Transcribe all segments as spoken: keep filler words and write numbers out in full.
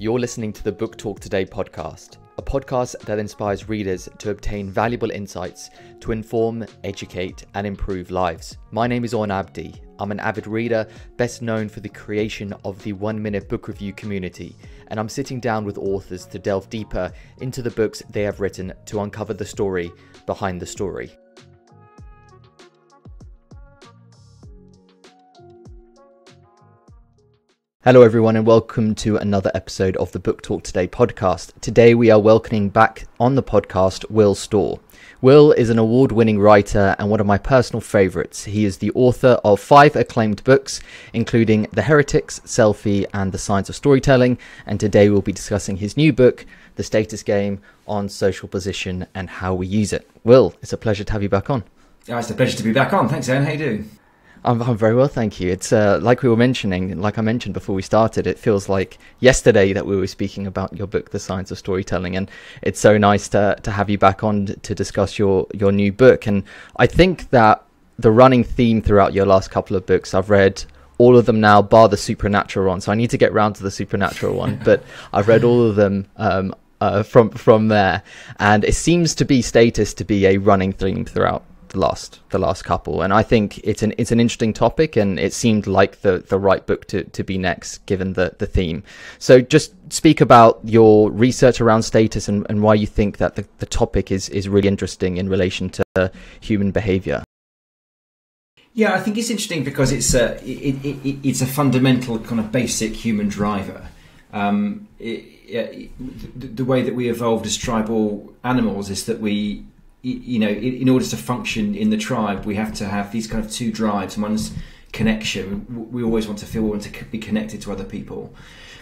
You're listening to the Book Talk Today podcast, a podcast that inspires readers to obtain valuable insights to inform, educate, and improve lives. My name is Aun Abdi. I'm an avid reader, best known for the creation of the One Minute Book Review community, and I'm sitting down with authors to delve deeper into the books they have written to uncover the story behind the story. Hello everyone and welcome to another episode of the Book Talk Today podcast. Today we are welcoming back on the podcast Will Storr. Will is an award-winning writer and one of my personal favourites. He is the author of five acclaimed books, including The Heretics, Selfie and The Science of Storytelling, and today we'll be discussing his new book, The Status Game, on social position and how we use it. Will, it's a pleasure to have you back on. Oh, it's a pleasure to be back on. Thanks, Aun. How you doing? I'm, I'm very well, thank you. It's uh, like we were mentioning, like I mentioned before we started, it feels like yesterday that we were speaking about your book, The Science of Storytelling, and it's so nice to to have you back on to discuss your, your new book. And I think that the running theme throughout your last couple of books, I've read all of them now, bar the supernatural one, so I need to get round to the supernatural one, but I've read all of them um, uh, from, from there, and it seems to be status to be a running theme throughout the last the last couple, and I think it's an it's an interesting topic, and it seemed like the the right book to to be next given the the theme. So just speak about your research around status and, and why you think that the, the topic is is really interesting in relation to human behavior. Yeah, I think it's interesting because it's a it, it, it, it's a fundamental kind of basic human driver. Um, it, it, the, the way that we evolved as tribal animals is that we, you know, in order to function in the tribe, we have to have these kind of two drives. One's connection. We always want to feel we want to be connected to other people.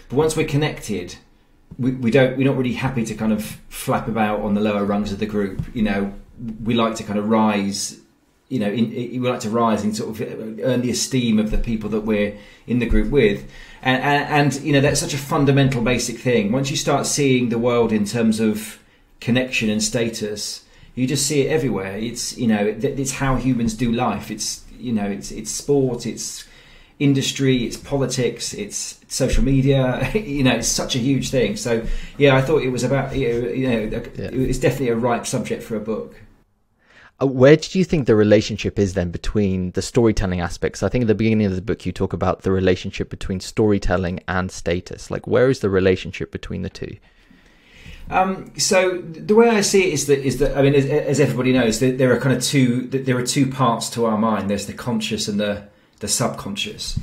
But once we're connected, we, we don't, we're not really happy to kind of flap about on the lower rungs of the group. You know, we like to kind of rise, you know, in, in, we like to rise and sort of earn the esteem of the people that we're in the group with. And, and, and, you know, that's such a fundamental basic thing. Once you start seeing the world in terms of connection and status, you just see it everywhere. It's, you know, it's how humans do life. It's, you know, it's it's sport, it's industry, it's politics, it's social media. You know, it's such a huge thing. So yeah, I thought it was about, you know, it's definitely a ripe subject for a book. Where do you think the relationship is then between the storytelling aspects? I think at the beginning of the book you talk about the relationship between storytelling and status. Like, where is the relationship between the two? Um, so the way I see it is that is that I mean, as, as everybody knows, that there are kind of two that there are two parts to our mind. There's the conscious and the the subconscious,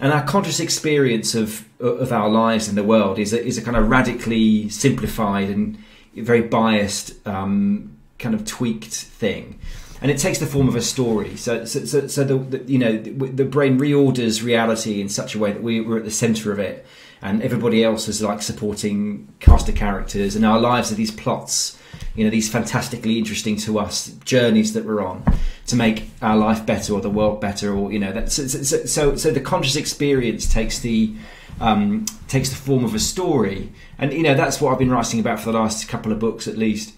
and our conscious experience of of our lives in the world is a, is a kind of radically simplified and very biased um, kind of tweaked thing, and it takes the form of a story. So so so, so the, the you know the, the brain reorders reality in such a way that we, we're at the center of it. And everybody else is like supporting cast of characters, and our lives are these plots, you know, these fantastically interesting to us journeys that we're on to make our life better or the world better, or you know, that. So, so, so, so the conscious experience takes the um, takes the form of a story, and you know that's what I've been writing about for the last couple of books at least.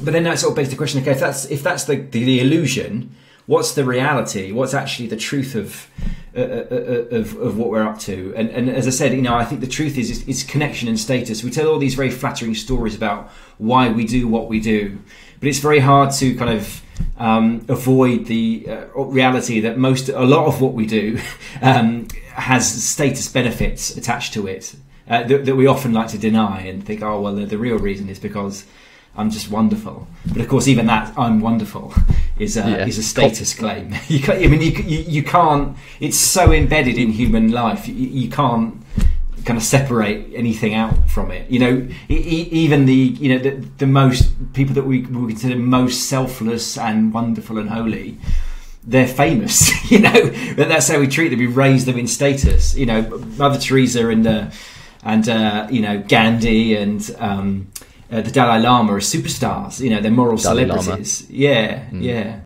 But then that sort of begs the question: okay, if that's if that's the the, the illusion, what's the reality? What's actually the truth of? Uh, uh, uh, of, of what we're up to, and, and as I said, you know, I think the truth is, is is connection and status. We tell all these very flattering stories about why we do what we do, but it's very hard to kind of um, avoid the uh, reality that most a lot of what we do um, has status benefits attached to it uh, that, that we often like to deny and think, oh well, the, the real reason is because I'm just wonderful. But of course, even that "I'm wonderful" is a, yeah. is a status claim. You can't, I mean, you, you, you can't. It's so embedded in human life. You, you can't kind of separate anything out from it. You know, even the you know the, the most people that we would consider most selfless and wonderful and holy, they're famous. You know, that's how we treat them. We raise them in status. You know, Mother Teresa and uh, and uh, you know Gandhi and. Um, Uh, the Dalai Lama are superstars, you know, they're moral Dalai celebrities. Lama. Yeah, mm. yeah.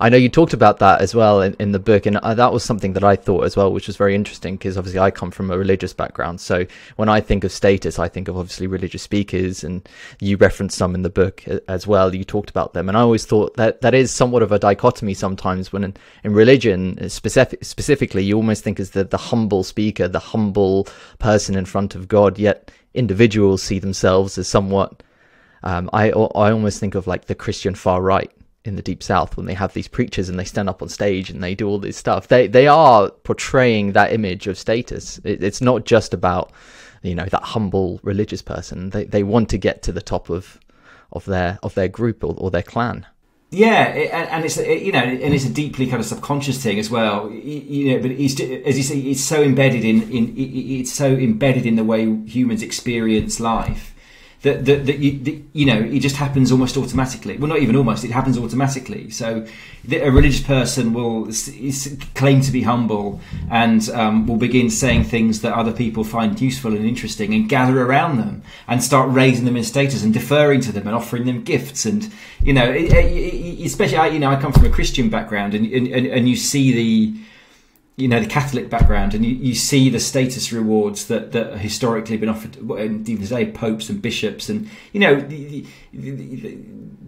I know you talked about that as well in, in the book, and that was something that I thought as well, which was very interesting, because obviously I come from a religious background. So when I think of status, I think of obviously religious speakers, and you referenced some in the book as well. You talked about them, and I always thought that that is somewhat of a dichotomy sometimes when in, in religion specific, specifically, you almost think as the, the humble speaker, the humble person in front of God, yet individuals see themselves as somewhat, um, I, I almost think of like the Christian far right in the Deep South, when they have these preachers and they stand up on stage and they do all this stuff. They they are portraying that image of status. It, it's not just about, you know, that humble religious person. They they want to get to the top of of their of their group or, or their clan. Yeah, it, and it's it, you know, and it's a deeply kind of subconscious thing as well. You, you know, but it's, as you say, it's so embedded in in it's so embedded in the way humans experience life. That, that, that, you, that, you know, it just happens almost automatically. Well, not even almost, it happens automatically. So the, a religious person will s s claim to be humble and um, will begin saying things that other people find useful and interesting and gather around them and start raising them in status and deferring to them and offering them gifts. And, you know, it, it, especially, I, you know, I come from a Christian background, and, and, and you see the... you know, the Catholic background, and you, you see the status rewards that, that historically been offered, and even today, popes and bishops, and you know, the, the, the,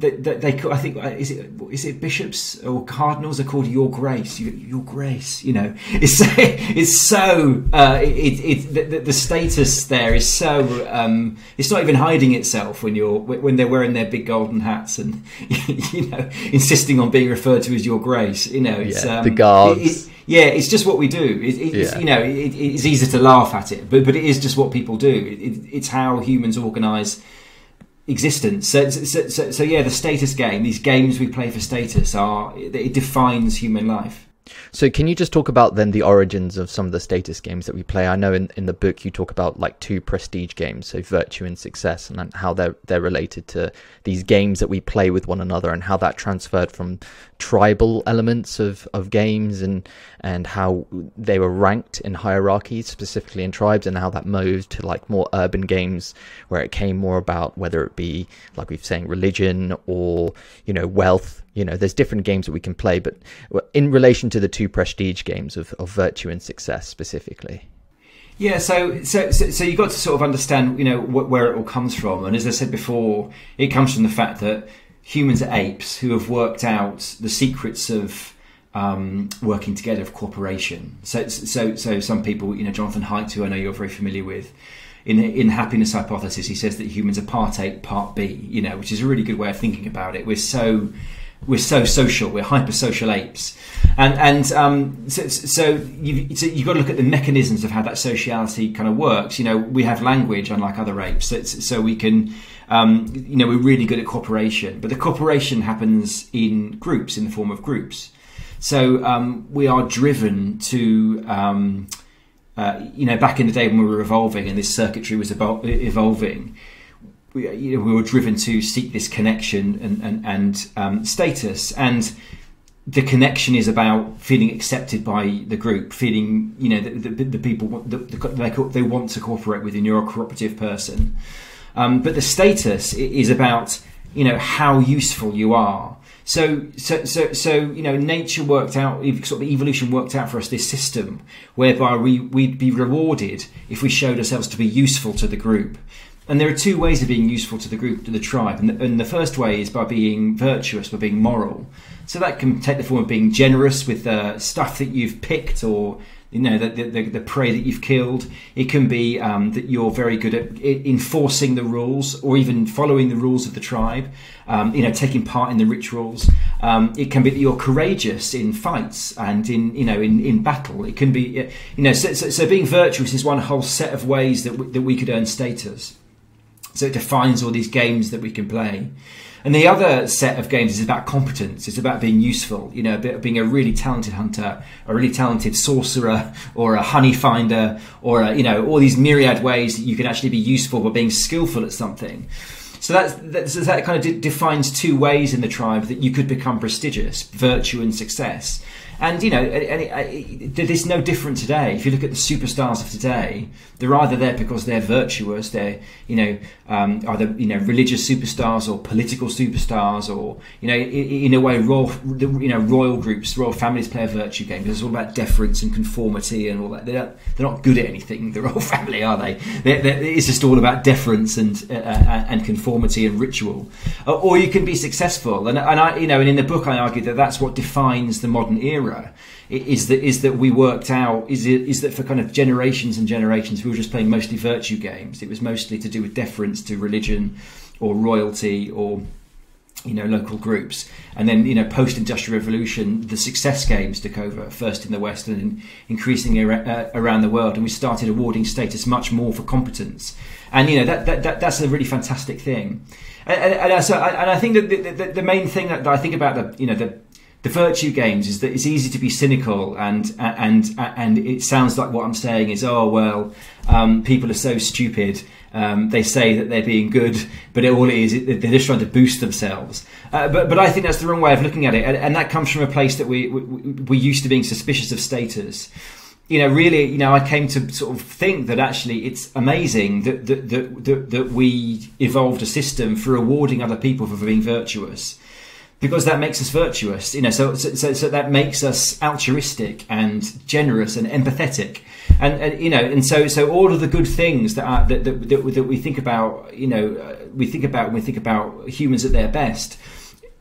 the, the, they I think is it is it bishops or cardinals are called Your Grace, Your, Your Grace. You know, it's it's so uh, it, it the, the status there is so um, it's not even hiding itself when you're when they're wearing their big golden hats and you know insisting on being referred to as Your Grace. You know, it's, yeah, um, the guards. It, it, Yeah, it's just what we do. It, it's, yeah. You know, it, it's easy to laugh at it, but but it is just what people do. It, it, it's how humans organise existence. So so, so so yeah, the status game, these games we play for status, are it, it defines human life. So can you just talk about then the origins of some of the status games that we play? I know in, in the book you talk about like two prestige games, so virtue and success, and how they're, they're related to these games that we play with one another, and how that transferred from tribal elements of, of games, and, and how they were ranked in hierarchies, specifically in tribes, and how that moved to like more urban games where it came more about whether it be, like we've saying, religion or, you know, wealth. You know, there's different games that we can play, but in relation to the two prestige games of, of virtue and success specifically. Yeah, so so so you've got to sort of understand, you know, wh where it all comes from. And as I said before, it comes from the fact that humans are apes who have worked out the secrets of um, working together, of cooperation. So so so some people, you know, Jonathan Haidt, who I know you're very familiar with, in in Happiness Hypothesis, he says that humans are part A, part B. You know, which is a really good way of thinking about it. We're so We're so social. We're hypersocial apes, and and um, so, so you've so you've got to look at the mechanisms of how that sociality kind of works. You know, we have language, unlike other apes, so, so we can, um, you know, we're really good at cooperation. But the cooperation happens in groups, in the form of groups. So um, we are driven to. Um, uh, you know, back in the day when we were evolving and this circuitry was about evolving. We, you know, we were driven to seek this connection and, and, and um, status, and the connection is about feeling accepted by the group, feeling, you know, the, the, the people that the, they, they want to cooperate with, and you're a cooperative person. Um, but the status is about, you know, how useful you are. So, so, so, so, you know, nature worked out, sort of evolution worked out for us this system whereby we, we'd be rewarded if we showed ourselves to be useful to the group. And there are two ways of being useful to the group, to the tribe. And the, and the first way is by being virtuous, by being moral. So that can take the form of being generous with the stuff that you've picked, or, you know, the, the, the prey that you've killed. It can be um, that you're very good at enforcing the rules, or even following the rules of the tribe, um, you know, taking part in the rituals. Um, it can be that you're courageous in fights and in, you know, in, in battle. It can be, you know, so, so, so being virtuous is one whole set of ways that, that we could earn status. So it defines all these games that we can play. And the other set of games is about competence. It's about being useful, you know, being a really talented hunter, a really talented sorcerer, or a honey finder, or, a, you know, all these myriad ways that you can actually be useful by being skillful at something. So that's, that's, that kind of defines two ways in the tribe that you could become prestigious, virtue and success. And, you know, there's no different today. If you look at the superstars of today, they're either there because they're virtuous, they're, you know, um, either, you know, religious superstars or political superstars, or, you know, in a way, royal, you know, royal groups, royal families play a virtue game because it's all about deference and conformity and all that. They don't, they're not good at anything, the royal family, are they? They're, they're, it's just all about deference and uh, and conformity and ritual. Uh, or you can be successful. And, and I, you know, and in the book, I argue that that's what defines the modern era. Is that is that we worked out is it is that for kind of generations and generations we were just playing mostly virtue games. It was mostly to do with deference to religion or royalty or, you know, local groups. And then, you know, post-industrial revolution, the success games took over, first in the West and in, increasingly ar uh, around the world, and we started awarding status much more for competence. And, you know, that, that, that that's a really fantastic thing. And, and, and so I, and I think that the, the, the main thing that I think about the you know the The virtue games is that it's easy to be cynical, and and and it sounds like what I'm saying is, oh well, um, people are so stupid. Um, they say that they're being good, but it, all it is, they're just trying to boost themselves. Uh, but but I think that's the wrong way of looking at it, and, and that comes from a place that we, we we're used to being suspicious of status. You know, really, you know, I came to sort of think that actually it's amazing that that that that, that we evolved a system for rewarding other people for being virtuous. Because that makes us virtuous, you know. So, so, so that makes us altruistic and generous and empathetic, and, and you know, and so, so all of the good things that are, that, that that that we think about, you know, uh, we think about when we think about humans at their best.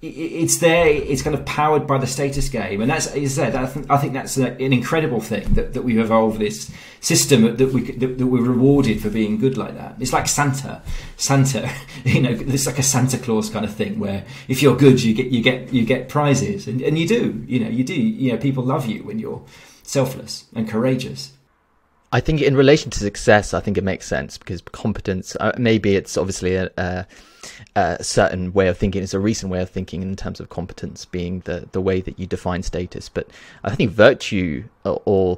It, it's there. It's kind of powered by the status game, and that's is that. I think, I think that's an incredible thing that, that we've evolved this system that we that, that we're rewarded for being good like that. It's like Santa. Santa, you know, it's like a Santa Claus kind of thing where if you're good, you get you get you get prizes, and and you do, you know, you do, you know, people love you when you're selfless and courageous. I think in relation to success, I think it makes sense because competence. Uh, maybe it's obviously a, a, a certain way of thinking. It's a recent way of thinking in terms of competence being the the way that you define status. But I think virtue or, or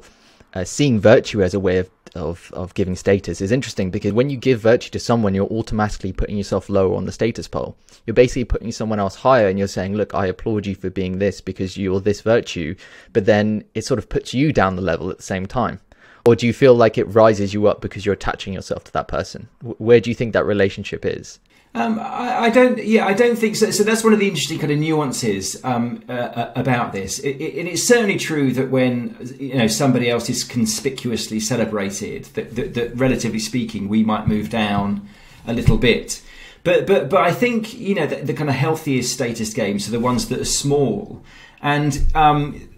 uh, seeing virtue as a way of of of giving status is interesting, because when you give virtue to someone, you're automatically putting yourself lower on the status pole. You're basically putting someone else higher, and you're saying, look, I applaud you for being this because you're this virtue, but then it sort of puts you down the level at the same time. Or do you feel like it rises you up because you're attaching yourself to that person? Where do you think that relationship is? Um, I, I don't, yeah, I don't think so. So that's one of the interesting kind of nuances um, uh, about this. It, it, and it's certainly true that when, you know, somebody else is conspicuously celebrated, that, that, that relatively speaking, we might move down a little bit. But, but, but I think, you know, the, the kind of healthiest status games are the ones that are small, and, um,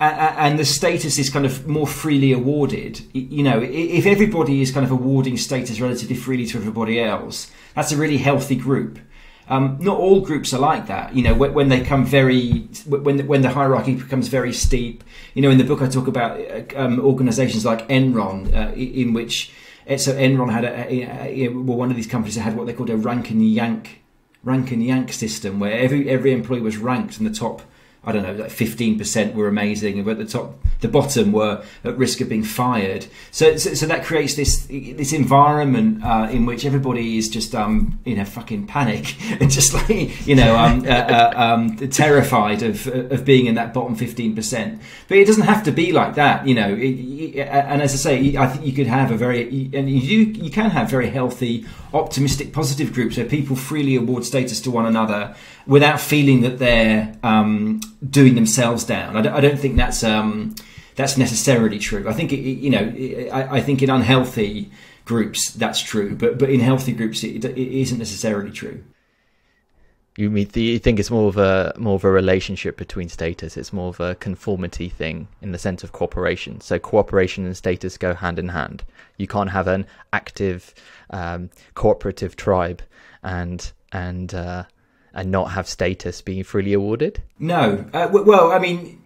and the status is kind of more freely awarded. You know, if everybody is kind of awarding status relatively freely to everybody else, that's a really healthy group. Um, not all groups are like that. You know, when, when they come very, when the, when the hierarchy becomes very steep. You know, in the book I talk about um, organizations like Enron, uh, in which so Enron had a, a, a, well, one of these companies that had what they called a rank and yank, rank and yank system, where every every employee was ranked in the top. I don't know, like fifteen percent were amazing, but the top, the bottom were at risk of being fired. So, so, so that creates this this environment uh, in which everybody is just um, in a fucking panic and just like you know um, uh, uh, um, terrified of of being in that bottom fifteen percent. But it doesn't have to be like that, you know. It, it, and as I say, I think you could have a very and you you can have very healthy, optimistic, positive groups where people freely award status to one another without feeling that they're um, doing themselves down. I don't, I don't think that's um, that's necessarily true. I think it, you know, it, I, I think in unhealthy groups that's true, but but in healthy groups it, it isn't necessarily true. You mean you think it's more of a more of a relationship between status? It's more of a conformity thing in the sense of cooperation. So cooperation and status go hand in hand. You can't have an active um, cooperative tribe and and. Uh, and not have status being freely awarded? No. Uh, well, I mean,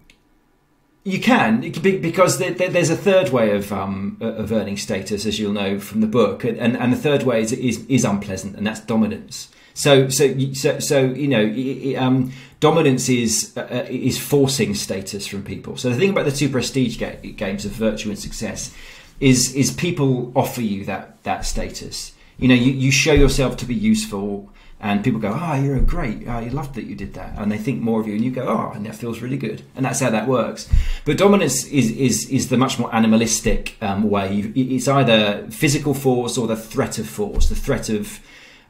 you can, it can be, because there, there, there's a third way of um, of earning status, as you'll know from the book, and and, and the third way is, is is unpleasant, and that's dominance. So so so, so you know, it, um, dominance is uh, is forcing status from people. So the thing about the two prestige ga games of virtue and success is is people offer you that that status. You know, you you show yourself to be useful. And people go, oh, you're great. I loved that you did that. And they think more of you. And you go, oh, and that feels really good. And that's how that works. But dominance is is, is the much more animalistic um, way. It's either physical force or the threat of force, the threat of,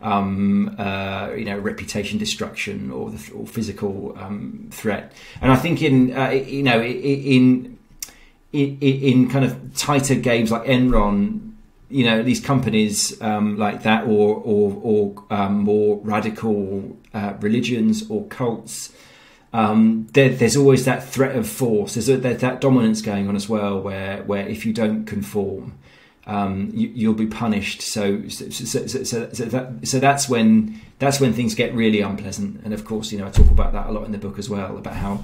um, uh, you know, reputation destruction or, the, or physical um, threat. And I think in, uh, you know, in, in, in kind of tighter games like Enron, you know, these companies um, like that, or or, or um, more radical uh, religions or cults, um, there, there's always that threat of force. There's, a, there's that dominance going on as well, where where if you don't conform, um, you, you'll be punished. So so, so, so, so, that, so that's when that's when things get really unpleasant. And of course, you know, I talk about that a lot in the book as well, about how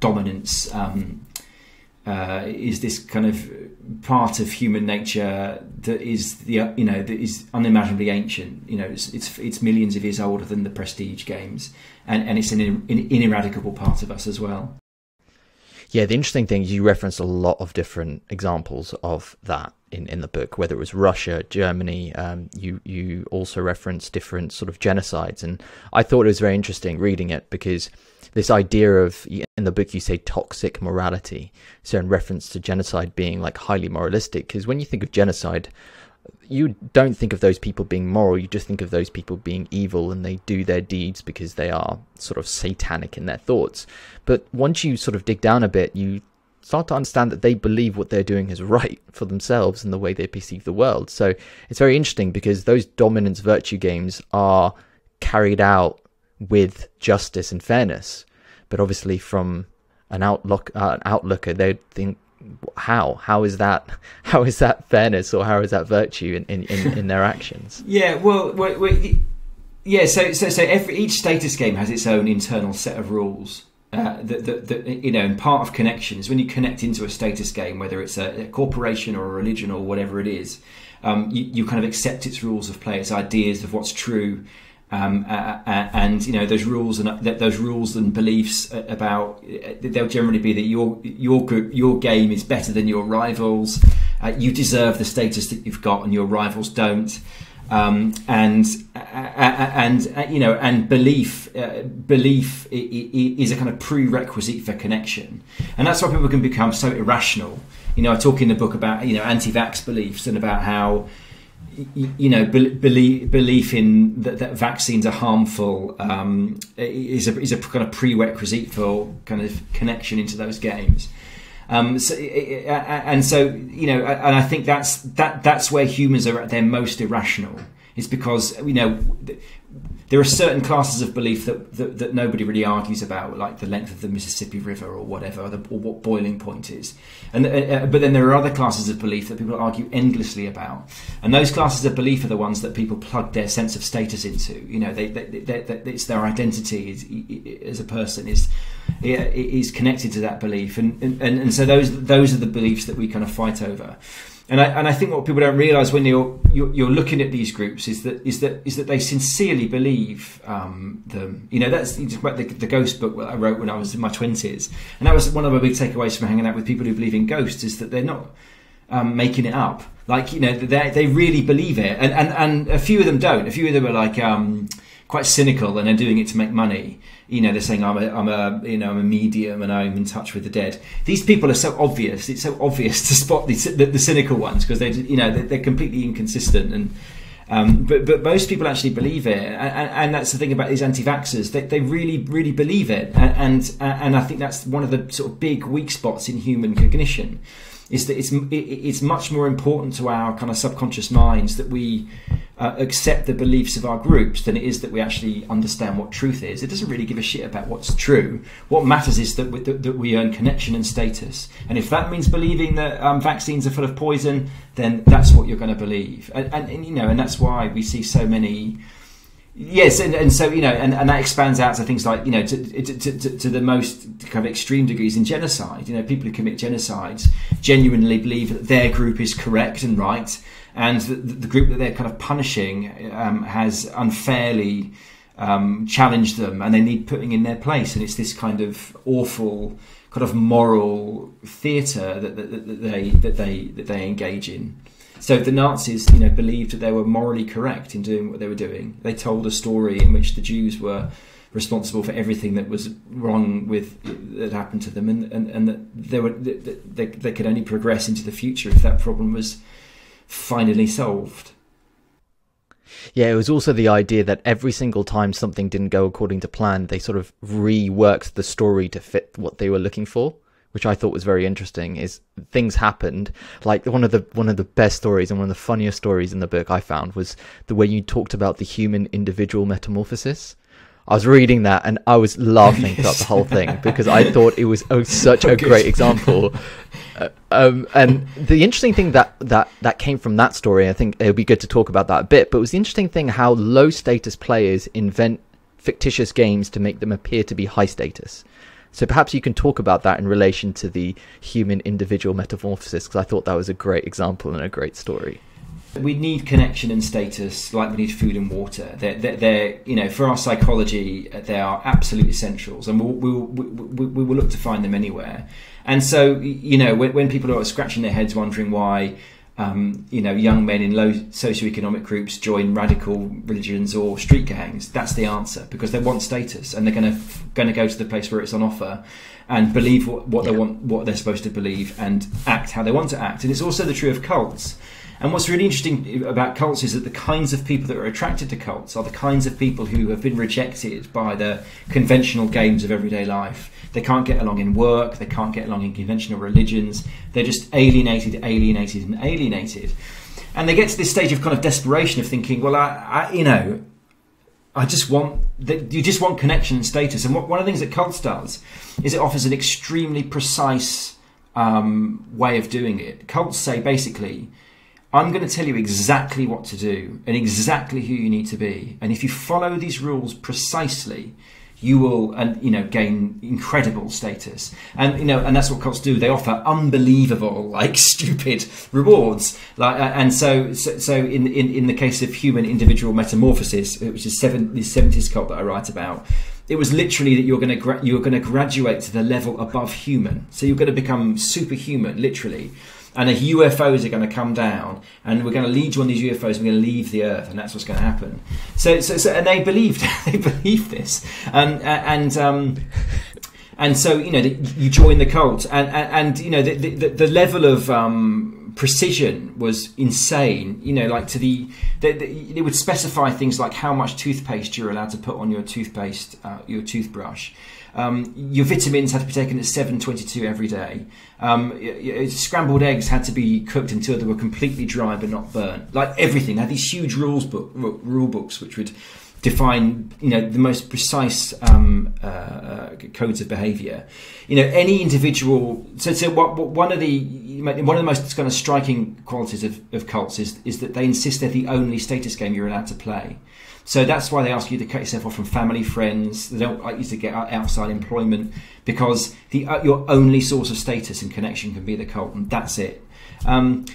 dominance Um, Uh, is this kind of part of human nature that is the you know that is unimaginably ancient. You know, it's it's, it's millions of years older than the prestige games, and and it's an, in, an ineradicable part of us as well. Yeah, the interesting thing is you reference a lot of different examples of that in in the book, whether it was Russia, Germany. Um, you you also reference different sort of genocides, and I thought it was very interesting reading it because this idea of, in the book you say toxic morality, so in reference to genocide being like highly moralistic, because when you think of genocide, you don't think of those people being moral, you just think of those people being evil, and they do their deeds because they are sort of satanic in their thoughts. But once you sort of dig down a bit, you start to understand that they believe what they're doing is right for themselves and the way they perceive the world. So it's very interesting because those dominance virtue games are carried out with justice and fairness, but obviously from an outlook uh, an outlooker, they think, how how is that how is that fairness, or how is that virtue in in, in, in their actions? Yeah, well, well, well yeah, so so so every each status game has its own internal set of rules uh, that, that that you know, and part of connection is when you connect into a status game, whether it's a, a corporation or a religion or whatever it is, um you, you kind of accept its rules of play, its ideas of what's true. Um, uh, and you know, those rules and those rules and beliefs about, they'll generally be that your your group, your game is better than your rivals. Uh, you deserve the status that you've got, and your rivals don't. Um, and and you know, and belief uh, belief is a kind of prerequisite for connection, and that's why people can become so irrational. You know, I talk in the book about you know anti-vax beliefs and about how, you know, belief belief in that, that vaccines are harmful um, is a is a kind of prerequisite for kind of connection into those games. Um, so, and so you know, and I think that's that that's where humans are at their most irrational. It's because you know there are certain classes of belief that that, that nobody really argues about, like the length of the Mississippi River or whatever, or, the, or what boiling point is. And uh, but then there are other classes of belief that people argue endlessly about, and those classes of belief are the ones that people plug their sense of status into. You know, they, they, they, they, it's their identity is, as a person is is connected to that belief, and and and so those those are the beliefs that we kind of fight over. And I, and I think what people don't realise when you're, you're you're looking at these groups is that is that is that they sincerely believe um, them. You know, that's the, the ghost book that I wrote when I was in my twenties, and that was one of my big takeaways from hanging out with people who believe in ghosts, is that they're not um, making it up. Like, you know, they they really believe it, and and and a few of them don't. A few of them are like um, quite cynical, and they're doing it to make money. You know, they're saying I'm a, I'm a, you know, I'm a medium and I'm in touch with the dead. These people are so obvious. It's so obvious to spot the the, the cynical ones, because they, you know, they're, they're completely inconsistent. And um, but but most people actually believe it, and, and that's the thing about these anti-vaxxers. They they really really believe it, and, and and I think that's one of the sort of big weak spots in human cognition, is that it's it's much more important to our kind of subconscious minds that we uh, accept the beliefs of our groups than it is that we actually understand what truth is. It doesn't really give a shit about what's true. What matters is that we, that we earn connection and status. And if that means believing that um, vaccines are full of poison, then that's what you're going to believe. And, and, and you know, and that's why we see so many. Yes, and, and so you know, and, and that expands out to things like you know, to to, to to the most kind of extreme degrees in genocide. You know, people who commit genocides genuinely believe that their group is correct and right, and the, the group that they're kind of punishing um, has unfairly um, challenged them, and they need putting in their place. And it's this kind of awful kind of moral theatre that, that, that they that they that they engage in. So the Nazis, you know, believed that they were morally correct in doing what they were doing. They told a story in which the Jews were responsible for everything that was wrong with that happened to them, and, and, and that they were they they could only progress into the future if that problem was finally solved. Yeah, it was also the idea that every single time something didn't go according to plan, they sort of reworked the story to fit what they were looking for, which I thought was very interesting. Is things happened, like one of the one of the best stories and one of the funniest stories in the book I found was the way you talked about the human individual metamorphosis. I was reading that and I was laughing throughout the whole thing because I thought it was oh, such a great example. Uh, um, and the interesting thing that, that, that came from that story, I think it would be good to talk about that a bit, but it was the interesting thing how low status players invent fictitious games to make them appear to be high status. So perhaps you can talk about that in relation to the human individual metamorphosis, because I thought that was a great example and a great story. We need connection and status, like we need food and water. They're, they're, they're you know, for our psychology, they are absolute essentials, and we'll, we'll, we, we will look to find them anywhere. And so, you know, when, when people are scratching their heads wondering why, um, you know, young men in low socioeconomic groups join radical religions or street gangs, that's the answer, because they want status, and they're going to going to go to the place where it's on offer, and believe what, what yeah. they want, what they're supposed to believe, and act how they want to act. And it's also the true of cults. And what's really interesting about cults is that the kinds of people that are attracted to cults are the kinds of people who have been rejected by the conventional games of everyday life. They can't get along in work, they can't get along in conventional religions, they're just alienated, alienated and alienated. And they get to this stage of kind of desperation of thinking, well, I, I you know, I just want, that you just want connection and status. And what, one of the things that cults does is it offers an extremely precise um, way of doing it. Cults say basically, I'm going to tell you exactly what to do and exactly who you need to be. And if you follow these rules precisely, you will, and you know, gain incredible status. And you know, and that's what cults do. They offer unbelievable, like stupid rewards. Like, and so, so, so in, in in the case of Human Individual Metamorphosis, which is seven, the seventies cult that I write about, it was literally that you're going to gra you're going to graduate to the level above human. So you're going to become superhuman, literally. And the U F Os are going to come down, and we're going to lead you on these U F Os. We're going to leave the Earth, and that's what's going to happen. So, so, so and they believed, they believed this, um, and um, and so you know, you join the cult, and and, and you know, the, the the level of um, precision was insane. You know, like to the, the, the they would specify things like how much toothpaste you're allowed to put on your toothpaste, uh, your toothbrush. Um, your vitamins had to be taken at seven twenty-two every day. Um, scrambled eggs had to be cooked until they were completely dry but not burnt. Like everything, they had these huge rules book, rule books which would define, you know, the most precise um, uh, codes of behaviour. You know, any individual. So, so what, what, one of the one of the most kind of striking qualities of, of cults is is that they insist they're the only status game you're allowed to play. So that's why they ask you to cut yourself off from family, friends. They don't like you to get outside employment, because the uh, your only source of status and connection can be the cult, and that's it. Um,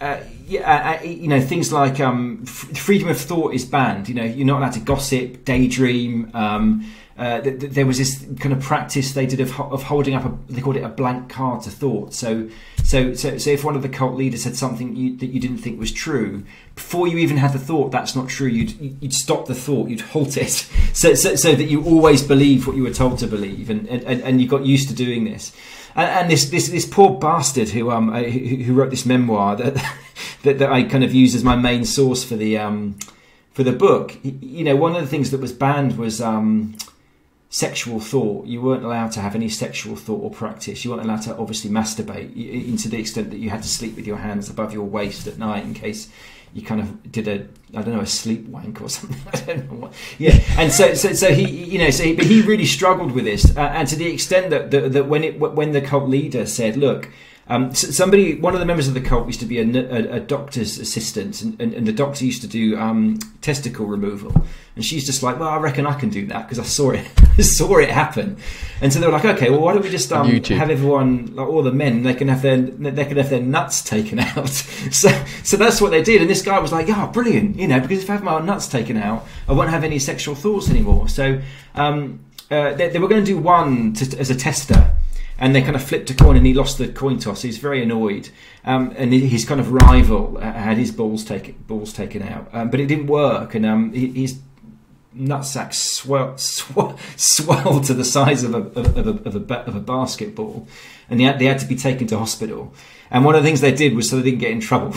uh, yeah, uh, you know, things like um, f freedom of thought is banned. You know, you're not allowed to gossip, daydream. Um, uh, th th there was this kind of practice they did of, ho of holding up a, they called it a blank card to thought. So, so, so, so if one of the cult leaders said something you, that you didn't think was true, before you even had the thought that's not true, you'd you'd stop the thought, you'd halt it, so so, so that you always believe what you were told to believe, and and, and you got used to doing this. And, and this this this poor bastard who um who, who wrote this memoir that, that that I kind of used as my main source for the um for the book, you know, one of the things that was banned was um. sexual thought. You weren't allowed to have any sexual thought or practice. You weren't allowed to obviously masturbate, in to the extent that you had to sleep with your hands above your waist at night in case you kind of did a, I don't know, a sleep wank or something. I don't know what. Yeah. And so, so, so he, you know, so he, but he really struggled with this. Uh, and to the extent that, that, that when it, when the cult leader said, look, um, somebody, one of the members of the cult used to be a, a, a doctor's assistant, and, and, and the doctor used to do um, testicle removal. And she's just like, well, I reckon I can do that because I saw it, I saw it happen. And so they were like, okay, well, why don't we just um, have everyone, like all the men, they can have their, they can have their nuts taken out. So, so that's what they did. And this guy was like, yeah, oh, brilliant, you know, because if I have my nuts taken out, I won't have any sexual thoughts anymore. So um, uh, they, they were going to do one to, as a tester. and they kind of flipped a coin and he lost the coin toss. He's very annoyed, um, and his kind of rival had his balls taken balls taken out, um, but it didn't work, and um, his nutsack swell, swell, swelled to the size of a of a, of a, of a basketball, and they had, they had to be taken to hospital. And one of the things they did was so they didn't get in trouble.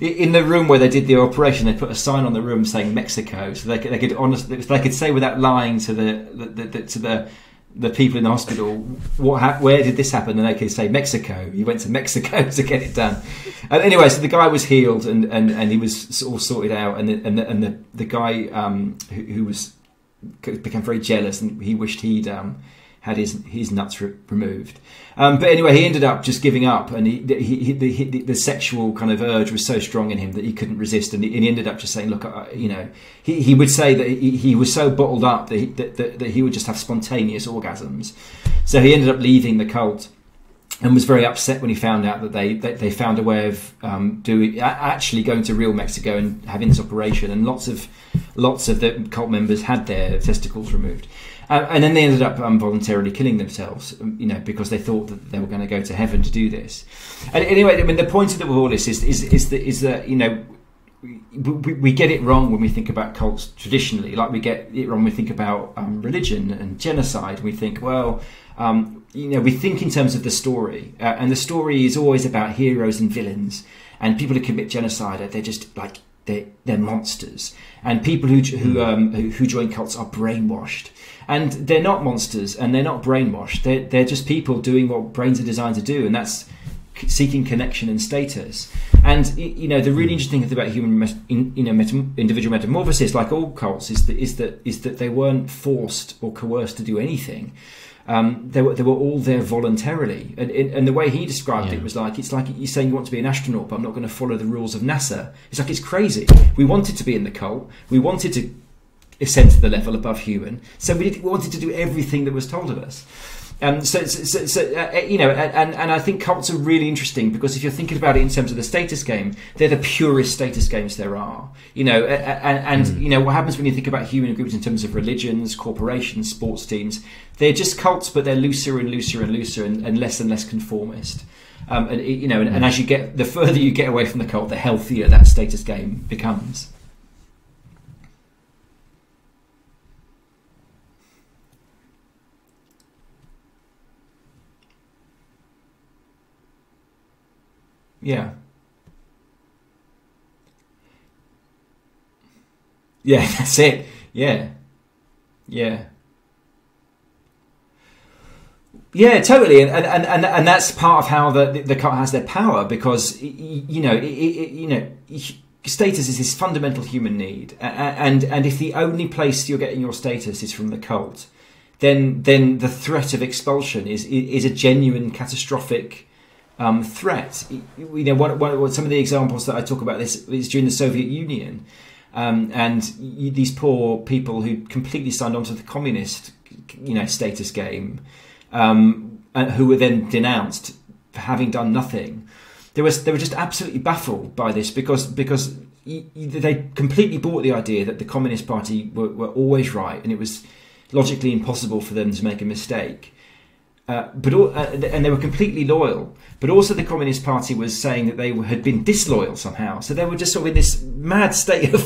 In the room where they did the operation, they put a sign on the room saying Mexico, so they could, they could honestly they could say without lying to the, the, the, the to the the people in the hospital, what, where did this happen? And they could say Mexico. You went to Mexico to get it done. And anyway, so the guy was healed, and, and, and he was all sorted out. And the, and the, and the, the guy um, who, who was became very jealous, and he wished he'd um, had his his nuts re removed. Um, but anyway, he ended up just giving up, and he, he, he, the, he, the sexual kind of urge was so strong in him that he couldn't resist, and he, and he ended up just saying, "Look, I, you know," he, he would say that he, he was so bottled up that he, that, that, that he would just have spontaneous orgasms. So he ended up leaving the cult, and was very upset when he found out that they that they found a way of um, doing actually going to real Mexico and having this operation, and lots of lots of the cult members had their testicles removed. Uh, and then they ended up um, voluntarily killing themselves, you know, because they thought that they were going to go to heaven to do this. And anyway, I mean, the point of all this is is is that, is that you know, we, we get it wrong when we think about cults traditionally, like we get it wrong when we think about um, religion and genocide. We think, well, um, you know, we think in terms of the story, uh, and the story is always about heroes and villains, and people who commit genocide, they're just like they're, they're monsters, and people who who, um, who who join cults are brainwashed. And they're not monsters, and they're not brainwashed. They're, they're just people doing what brains are designed to do, and that's seeking connection and status. And, you know, the really interesting thing about human, met, you know, meta, individual metamorphosis, like all cults, is that, is, that, is that they weren't forced or coerced to do anything. Um, they, were, they were all there voluntarily. And, and the way he described yeah. it was like, it's like you're saying you want to be an astronaut, but I'm not going to follow the rules of NASA. It's like, it's crazy. We wanted to be in the cult. We wanted to ascend to the level above human, so we, did, we wanted to do everything that was told of us. Um, so, so, so uh, you know, and, and I think cults are really interesting, because if you're thinking about it in terms of the status game, they're the purest status games there are. You know, and, and mm. you know what happens when you think about human groups in terms of religions, corporations, sports teams? They're just cults, but they're looser and looser and looser, and, and less and less conformist. Um, and you know, and, and as you get the further you get away from the cult, the healthier that status game becomes. Yeah. Yeah, that's it. Yeah. Yeah. Yeah, totally, and and and and that's part of how the the cult has their power, because you know it, it, you know status is this fundamental human need, and and if the only place you're getting your status is from the cult, then then the threat of expulsion is is a genuine catastrophic Um, threat. You know, what, what, some of the examples that I talk about this is during the Soviet Union, um, and you, these poor people who completely signed on to the communist, you know, status game, um, and who were then denounced for having done nothing. There was they were just absolutely baffled by this, because because they completely bought the idea that the Communist Party were, were always right, and it was logically impossible for them to make a mistake. Uh, but all, uh, and they were completely loyal, but also the Communist Party was saying that they had been disloyal somehow, so they were just sort of in this mad state of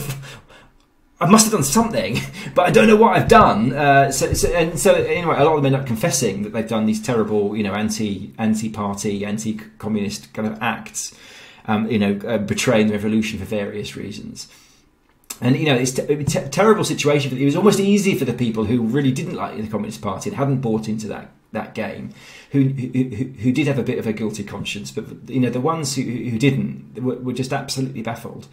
I must have done something, but I don't know what I've done. Uh, so, so, and so anyway, a lot of them end up confessing that they've done these terrible, you know, anti anti party, anti communist kind of acts, um, you know, uh, betraying the revolution for various reasons. And, you know, it's a ter terrible situation. But it was almost easy for the people who really didn't like the Communist Party and hadn't bought into that, that game, who, who, who did have a bit of a guilty conscience. But, you know, the ones who, who didn't were, were just absolutely baffled.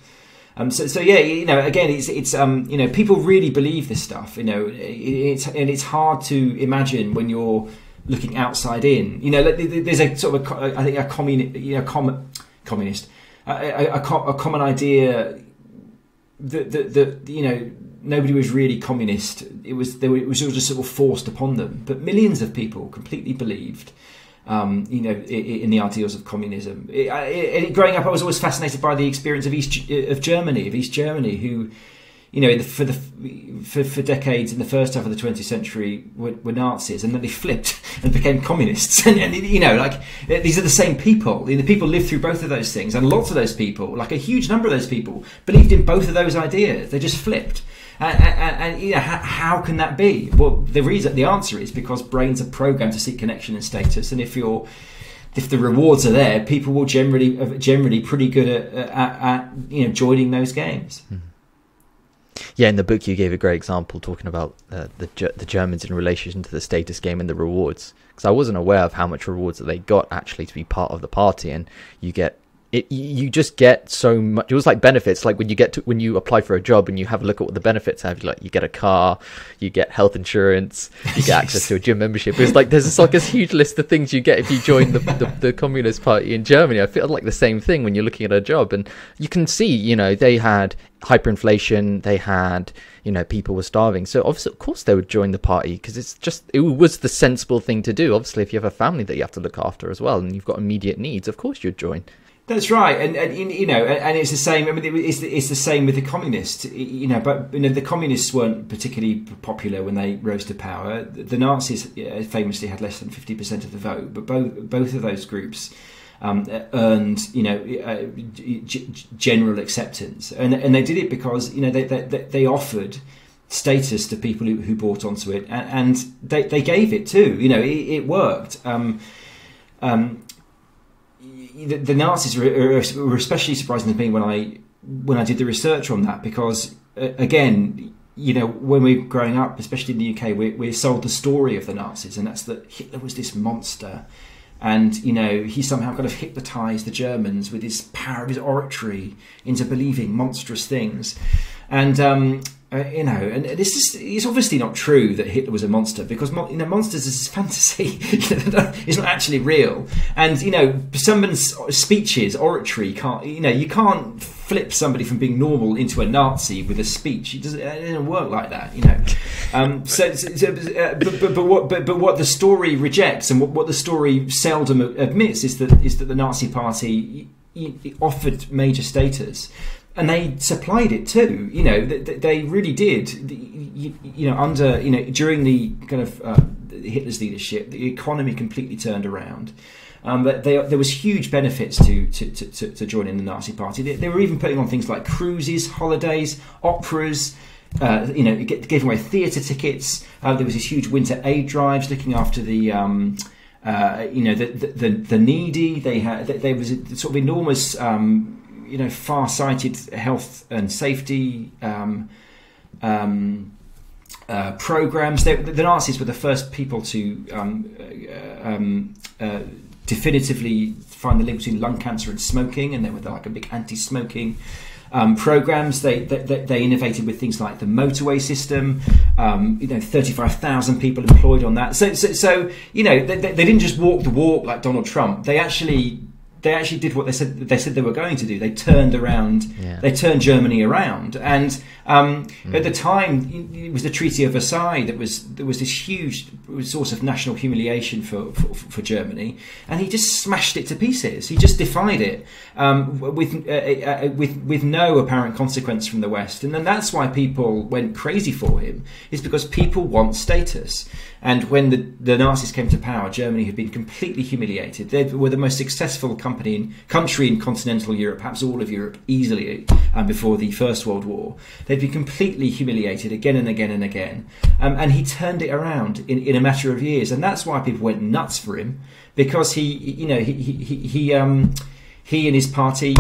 Um, so, so, yeah, you know, again, it's, it's um, you know, people really believe this stuff, you know, it's, and it's hard to imagine when you're looking outside in. You know, there's a sort of, a, I think, a communi you know, com communist, a, a, a common idea that the, the, you know, nobody was really communist. It was they were, it was all just sort of forced upon them. But millions of people completely believed, um, you know, in, in the ideals of communism. It, it, it, growing up, I was always fascinated by the experience of East of Germany, of East Germany, who, you know, for the for, for decades in the first half of the twentieth century were, were Nazis, and then they flipped and became communists. And, and, you know, like, these are the same people. The people lived through both of those things, and lots of those people, like a huge number of those people, believed in both of those ideas. They just flipped. And, and, and you know, how, how can that be? Well, the reason, the answer is because brains are programmed to seek connection and status, and if you're if the rewards are there, people will generally are generally pretty good at, at, at you know joining those games. Mm-hmm. Yeah, in the book you gave a great example talking about uh, the the Germans in relation to the status game and the rewards, because I wasn't aware of how much rewards that they got actually to be part of the party, and you get it. You just get so much. It was like benefits, like when you get to when you apply for a job and you have a look at what the benefits have. Like you get a car, you get health insurance, you get access to a gym membership. It's like there's this, like this huge list of things you get if you join the, the the Communist Party in Germany. I feel like the same thing when you're looking at a job, and you can see, you know, they had hyperinflation, they had, you know, people were starving, so obviously of course they would join the party, because it's just, it was the sensible thing to do. Obviously if you have a family that you have to look after as well, and you've got immediate needs, of course you'd join. That's right, and, and you know, and it's the same. I mean, it's the, it's the same with the communists, you know. But you know, the communists weren't particularly popular when they rose to power. The Nazis famously had less than fifty percent of the vote, but both both of those groups um, earned, you know, uh, g general acceptance, and and they did it because, you know, they they, they offered status to people who, who bought onto it, and, and they they gave it too. You know, it, it worked. Um, um, The Nazis were especially surprising to me when I when I did the research on that, because again, you know, when we were growing up, especially in the U K, we we're sold the story of the Nazis, and that's that Hitler was this monster, and you know, he somehow kind of hypnotized the Germans with his power of his oratory into believing monstrous things, and um, uh, you know, and this is it's obviously not true that Hitler was a monster, because you know, monsters is fantasy. It's not actually real, and you know, someone's speeches, oratory can't, you know, you can't flip somebody from being normal into a Nazi with a speech. It doesn't, it doesn't work like that, you know. Um, so, so uh, but, but, but what but, but what the story rejects, and what what the story seldom admits, is that is that the Nazi Party offered major status. And they supplied it too, you know. They really did. You know, under you know during the kind of uh, Hitler's leadership, the economy completely turned around. Um, but they, there was huge benefits to to, to to joining the Nazi Party. They, they were even putting on things like cruises, holidays, operas. Uh, you know, gave away theatre tickets. Uh, there was this huge winter aid drives looking after the. Um, uh, you know, the, the the needy. They had. There was a sort of enormous. Um, you know, far-sighted health and safety um, um, uh, programs. They, the Nazis were the first people to um, uh, um, uh, definitively find the link between lung cancer and smoking, and they were like a big anti-smoking um, programs. They, they they innovated with things like the motorway system. Um, you know, thirty-five thousand people employed on that. So so, so you know, they, they didn't just walk the walk like Donald Trump. They actually. They actually did what they said they said they were going to do. They turned around. Yeah. They turned Germany around. And um, mm. at the time, it was the Treaty of Versailles that was there was this huge source of national humiliation for for, for Germany. And he just smashed it to pieces. He just defied it um, with uh, with with no apparent consequence from the West. And then that's why people went crazy for him. Is because people want status. And when the, the Nazis came to power, Germany had been completely humiliated. They were the most successful company in, country in continental Europe, perhaps all of Europe, easily, um, before the First World War. They'd been completely humiliated again and again and again. Um, and he turned it around in, in a matter of years. And that's why people went nuts for him, because he, you know, he, he, he, um, he and his party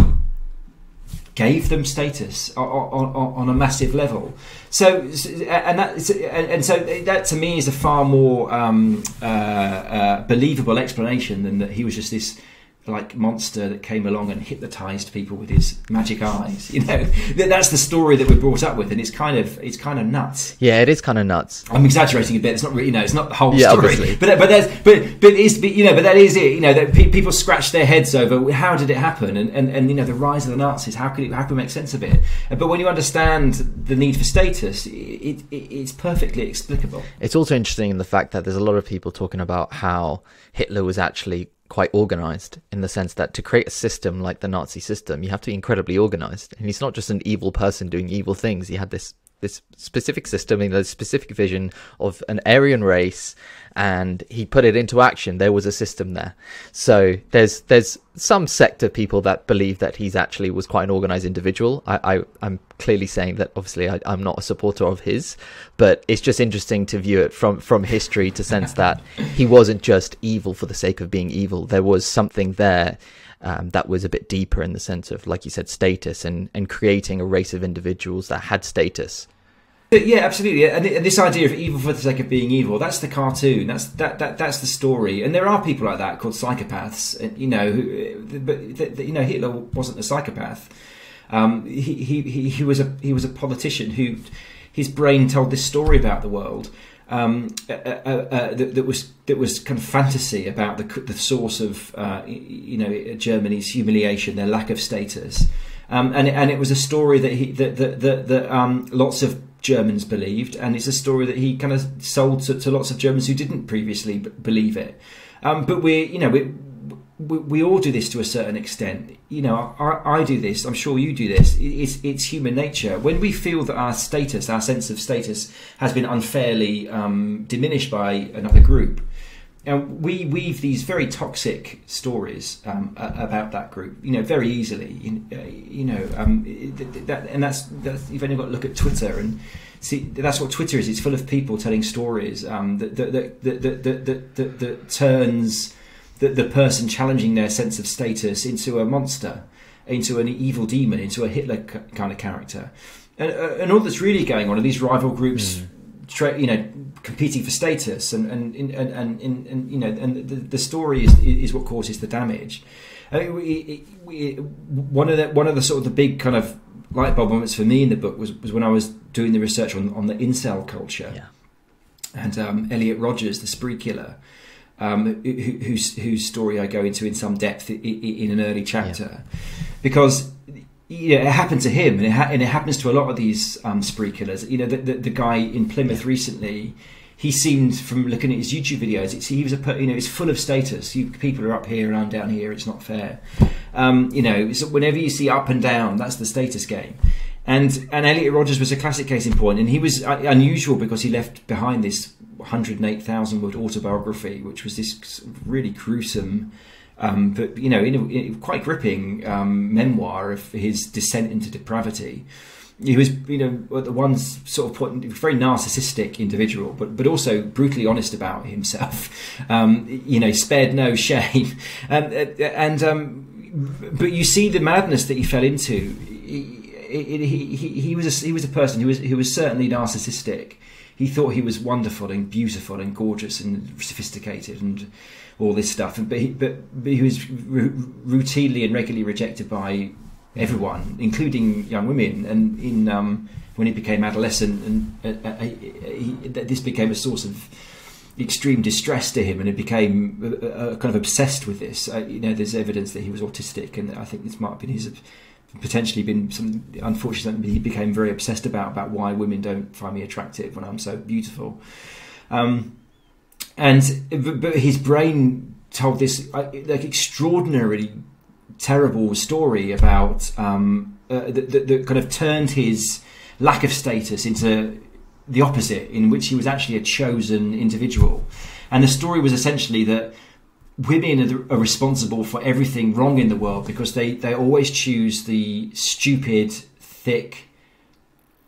gave them status on, on, on a massive level. So, and that, and so that to me is a far more um, uh, uh, believable explanation than that he was just this like monster that came along and hypnotized people with his magic eyes. You know, that's the story that we're brought up with, and it's kind of it's kind of nuts. Yeah, it is kind of nuts. I'm exaggerating a bit. It's not really, you know, it's not the whole yeah, story. Obviously. But but that's but but is you know, but that is it. You know, that pe people scratch their heads over how did it happen, and and and you know, the rise of the Nazis. How could it, how could we make sense of it? But when you understand the need for status, it, it it's perfectly explicable. It's also interesting in the fact that there's a lot of people talking about how Hitler was actually quite organized, in the sense that to create a system like the Nazi system, you have to be incredibly organized. And he's not just an evil person doing evil things. He had this this specific system in the specific vision of an Aryan race, and he put it into action. There was a system there. So there's there's some sect of people that believe that he's actually was quite an organized individual. I, I, I'm clearly saying that obviously I, I'm not a supporter of his, but it's just interesting to view it from, from history to sense that he wasn't just evil for the sake of being evil. There was something there um, that was a bit deeper in the sense of, like you said, status and, and creating a race of individuals that had status. Yeah, absolutely. And this idea of evil for the sake of being evil, that's the cartoon, that's that, that that's the story. And there are people like that called psychopaths, and you know, who, but you know, Hitler wasn't a psychopath. Um, he, he, he was a he was a politician who his brain told this story about the world um, uh, uh, uh, that, that was that was kind of fantasy about the the source of uh, you know, Germany's humiliation, their lack of status, um, and and it was a story that he that that that, that um, lots of Germans believed, and it's a story that he kind of sold to, to lots of Germans who didn't previously b believe it. Um, but we, you know, we, we we all do this to a certain extent. You know, I, I do this. I'm sure you do this. It's it's human nature. When we feel that our status, our sense of status, has been unfairly um, diminished by another group, and we weave these very toxic stories um, about that group, you know, very easily, you, uh, you know, um, that, and that's, that's, you've only got to look at Twitter and see, that's what Twitter is. It's full of people telling stories um, that, that, that, that, that, that, that, that turns the, the person challenging their sense of status into a monster, into an evil demon, into a Hitler kind of character. And, and all that's really going on are these rival groups, mm. Tra you know, competing for status, and and and and, and, and you know, and the, the story is is what causes the damage. I mean, we, it, we, one of the one of the sort of the big kind of light bulb moments for me in the book was was when I was doing the research on on the incel culture, yeah. and um, Elliot Rogers, the spree killer, um, whose whose story I go into in some depth in, in an early chapter, yeah. because. Yeah, it happened to him, and it, ha and it happens to a lot of these um, spree killers. You know, the, the, the guy in Plymouth recently, he seemed, from looking at his YouTube videos, it's, he was a you know, it's full of status. You, people are up here and I'm down here. It's not fair. Um, you know, so whenever you see up and down, that's the status game. And and Elliot Rogers was a classic case in point, and he was uh, unusual because he left behind this one hundred and eight thousand word autobiography, which was this really gruesome. Um, but, you know, in a, in a quite gripping um, memoir of his descent into depravity. He was, you know, at the one sort of point, very narcissistic individual, but but also brutally honest about himself. Um, you know, spared no shame. And, and um, but you see the madness that he fell into. He, he, he, he was a, he was a person who was who was certainly narcissistic. He thought he was wonderful and beautiful and gorgeous and sophisticated and all this stuff, but he, but he was routinely and regularly rejected by everyone, including young women. And in um, when he became adolescent, and uh, uh, he, this became a source of extreme distress to him, and he became uh, uh, kind of obsessed with this. Uh, you know, there's evidence that he was autistic, and I think this might have been his. Potentially been some unfortunately he became very obsessed about about why women don't find me attractive when I'm so beautiful, um, and but his brain told this like extraordinarily terrible story about um, uh, that, that, that kind of turned his lack of status into the opposite, in which he was actually a chosen individual, and the story was essentially that. Women are, the, are responsible for everything wrong in the world because they, they always choose the stupid, thick,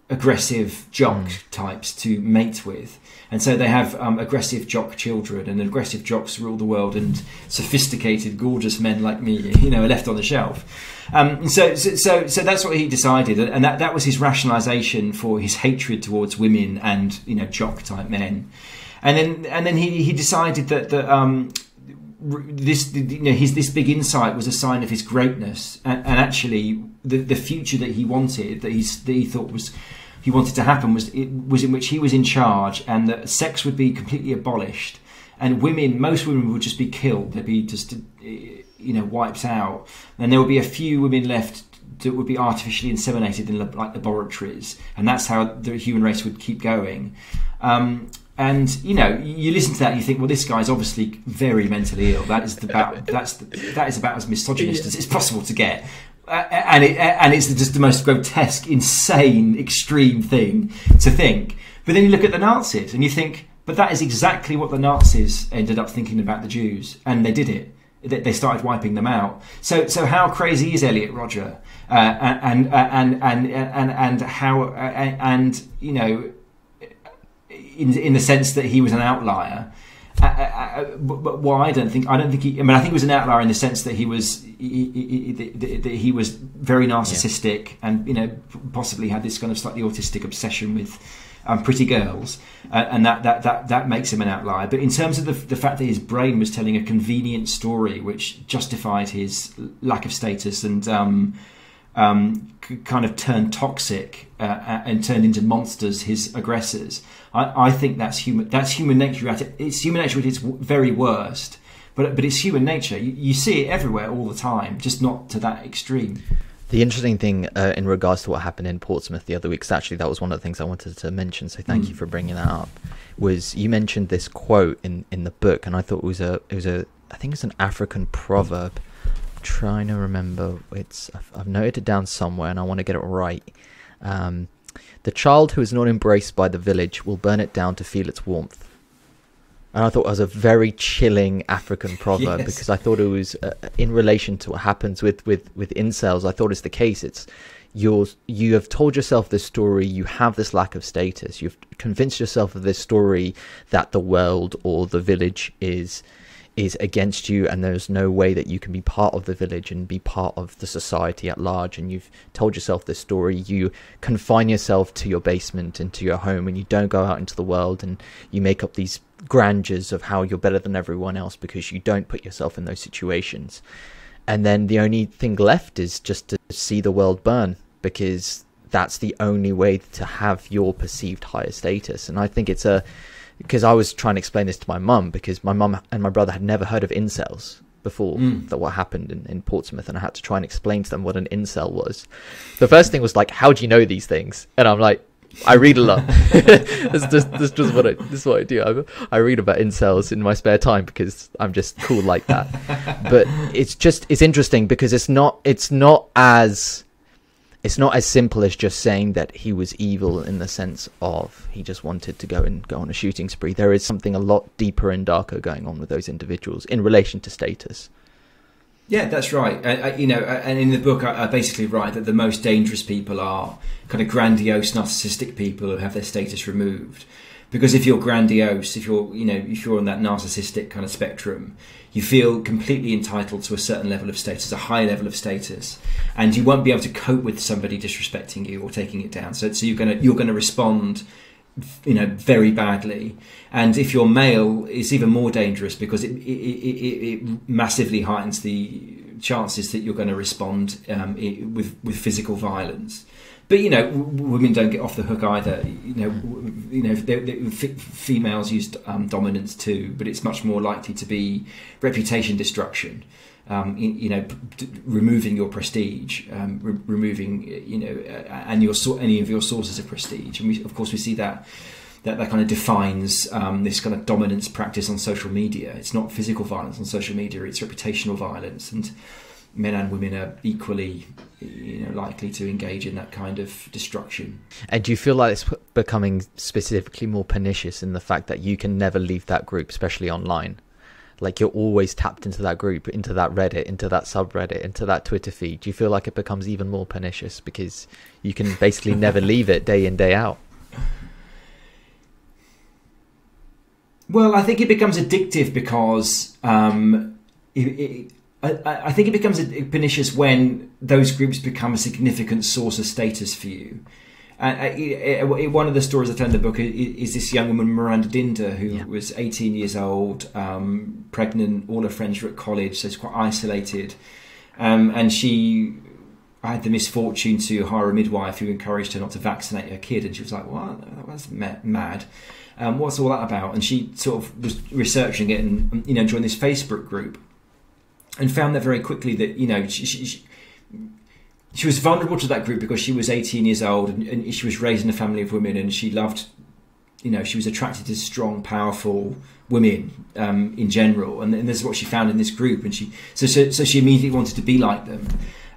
aggressive jock mm. types to mate with. And so they have um, aggressive jock children, and aggressive jocks rule the world, and sophisticated, gorgeous men like me, you know, are left on the shelf. Um, so, so, so, so that's what he decided. And that, that was his rationalization for his hatred towards women and, you know, jock type men. And then, and then he, he decided that, that, um, this you know his this big insight was a sign of his greatness, and, and actually the the future that he wanted, that, he's, that he thought was he wanted to happen, was it was in which he was in charge, and that sex would be completely abolished, and women most women would just be killed, they'd be just you know wiped out, and there would be a few women left that would be artificially inseminated in like laboratories, and that's how the human race would keep going. um And you know, you listen to that, and you think, well, this guy's obviously very mentally ill. That is about that's the, that is about as misogynist as it's possible to get. And it, and it's just the most grotesque, insane, extreme thing to think. But then you look at the Nazis and you think, but that is exactly what the Nazis ended up thinking about the Jews. And they did it. They started wiping them out. So, so how crazy is Elliot Rodger? Uh, and, and, and, and, and, and how, and, and you know, in, in the sense that he was an outlier. I, I, I, but, but well, I don't think I don't think he. I mean, I think he was an outlier in the sense that he was he, he, he, he, he was very narcissistic, yeah. and you know possibly had this kind of slightly autistic obsession with um, pretty girls, uh, and that, that that that makes him an outlier. But in terms of the, the fact that his brain was telling a convenient story which justified his lack of status and um, um, kind of turned toxic uh, and turned into monsters, his aggressors. I, I think that's human. That's human nature. At it. It's human nature at its very worst. But but it's human nature. You, you see it everywhere all the time, just not to that extreme. The interesting thing uh, in regards to what happened in Portsmouth the other week, actually, that was one of the things I wanted to mention. So thank mm. you for bringing that up. Was you mentioned this quote in in the book, and I thought it was a it was a I think it's an African proverb. I'm trying to remember. It's I've, I've noted it down somewhere, and I want to get it right. Um, The child who is not embraced by the village will burn it down to feel its warmth. And I thought it was a very chilling African proverb, yes. because I thought it was uh, in relation to what happens with, with, with incels. I thought it's the case. It's you're, you have told yourself this story. You have this lack of status. You've convinced yourself of this story that the world or the village is is against you, and there's no way that you can be part of the village and be part of the society at large. And you've told yourself this story. You confine yourself to your basement and to your home, and you don't go out into the world, and you make up these grandeurs of how you're better than everyone else because you don't put yourself in those situations. And then the only thing left is just to see the world burn, because that's the only way to have your perceived higher status. And I think it's a because I was trying to explain this to my mum, because my mum and my brother had never heard of incels before mm. that what happened in, in Portsmouth, and I had to try and explain to them what an incel was. The first thing was like, how do you know these things? And I'm like, I read a lot. That's just, that's just what I, this is what I do. I, I read about incels in my spare time because I'm just cool like that. But it's just, it's interesting because it's not, it's not as... It's not as simple as just saying that he was evil in the sense of he just wanted to go and go on a shooting spree. There is something a lot deeper and darker going on with those individuals in relation to status. Yeah, that's right. I, I, you know, and in the book, I, I basically write that the most dangerous people are kind of grandiose, narcissistic people who have their status removed. Because if you're grandiose, if you're, you know, if you're on that narcissistic kind of spectrum, you feel completely entitled to a certain level of status, a high level of status, and you won't be able to cope with somebody disrespecting you or taking it down. So, so you're gonna you're gonna respond, you know, very badly. And if you're male, it's even more dangerous because it it, it, it massively heightens the chances that you're going to respond um, with with physical violence. But you know, women don't get off the hook either. You know, you know, they're, they're, females use um, dominance too, but it's much more likely to be reputation destruction. Um, you, you know, p removing your prestige, um, re removing you know, uh, and your so any of your sources of prestige. And we, of course, we see that that that kind of defines um, this kind of dominance practice on social media. It's not physical violence on social media; it's reputational violence. And men and women are equally, you know, likely to engage in that kind of destruction. And do you feel like it's becoming specifically more pernicious in the fact that you can never leave that group, especially online? Like you're always tapped into that group, into that Reddit, into that subreddit, into that Twitter feed. Do you feel like it becomes even more pernicious because you can basically never leave it day in, day out? Well, I think it becomes addictive because um, it... it I, I think it becomes pernicious when those groups become a significant source of status for you. Uh, it, it, one of the stories I tell in the book is, is this young woman, Miranda Dinder, who yeah. was eighteen years old, um, pregnant, all her friends were at college, so it's quite isolated. Um, and she had the misfortune to hire a midwife who encouraged her not to vaccinate her kid. And she was like, what? That's mad. Um, what's all that about? And she sort of was researching it and, you know, joined this Facebook group. And found that very quickly that, you know, she, she, she, she was vulnerable to that group because she was eighteen years old and, and she was raised in a family of women, and she loved, you know, she was attracted to strong, powerful women um, in general. And, and this is what she found in this group. And she so, so, so she immediately wanted to be like them.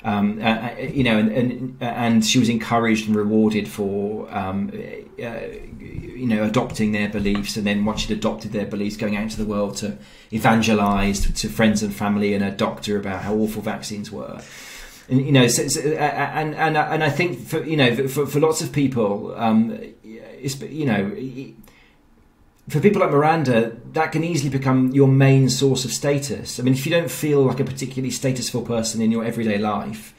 um, uh, you know, and, and and she was encouraged and rewarded for, um, uh, you know, adopting their beliefs. And then once she'd adopted their beliefs, going out into the world to evangelize to, to friends and family and her doctor about how awful vaccines were. And, you know, so, so, and and and I think for, you know, for for lots of people, um, it's, you know, for people like Miranda, that can easily become your main source of status. I mean, if you don't feel like a particularly statusful person in your everyday life,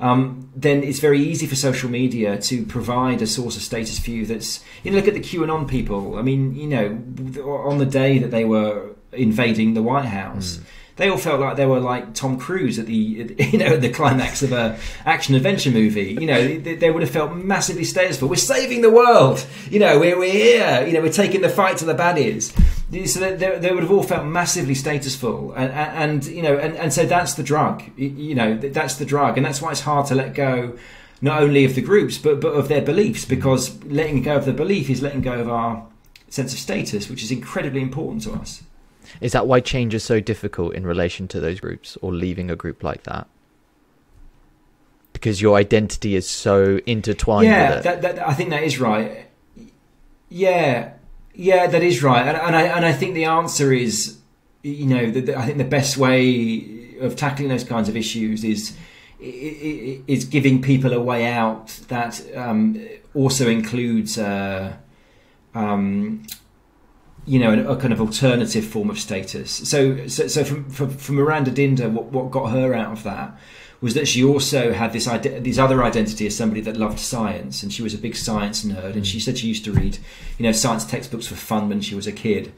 um, then it's very easy for social media to provide a source of status for you. That's, you know, look at the QAnon people. I mean, you know, on the day that they were invading the White House. Mm. They all felt like they were like Tom Cruise at the, you know, at the climax of a action adventure movie. You know, they, they would have felt massively statusful. We're saving the world. You know, we're we're here. You know, we're taking the fight to the baddies. So they, they, they would have all felt massively statusful, and, and you know, and, and so that's the drug. You know, that's the drug, and that's why it's hard to let go, not only of the groups but but of their beliefs, because letting go of the belief is letting go of our sense of status, which is incredibly important to us. Is that why change is so difficult in relation to those groups, or leaving a group like that? Because your identity is so intertwined yeah, with it. That, that, I think that is right. Yeah, yeah, that is right. And, and, I, and I think the answer is, you know, the, the, I think the best way of tackling those kinds of issues is, is giving people a way out that um, also includes... Uh, um, you know, a kind of alternative form of status. So, so, so from, from, from Miranda Dinder, what, what got her out of that was that she also had this this other identity as somebody that loved science, and she was a big science nerd. And she said she used to read, you know, science textbooks for fun when she was a kid.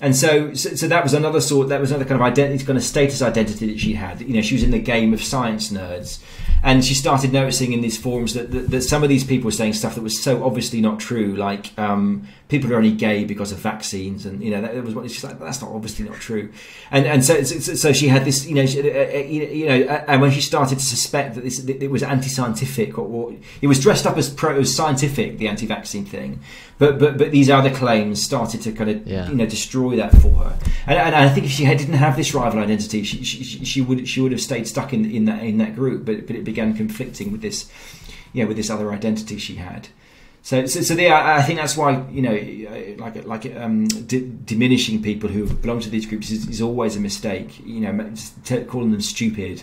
And so, so, so that was another sort. That was another kind of identity, kind of status identity that she had. You know, she was in the game of science nerds, and she started noticing in these forums that that, that some of these people were saying stuff that was so obviously not true, like um, people are only gay because of vaccines, and you know, that, that was what she's like. That's not obviously not true, and and so so, so she had this, you know, she, uh, you know, uh, and when she started to suspect that this that it was anti-scientific, or, or it was dressed up as pro-scientific, the anti-vaccine thing, but but but these other claims started to kind of yeah. you know destroy that for her, and, and I think if she didn't have this rival identity, she, she she would she would have stayed stuck in in that in that group. But but it began conflicting with this, you know, with this other identity she had. So so, so yeah, I think that's why, you know, like like um, d diminishing people who belong to these groups is, is always a mistake. You know, t calling them stupid,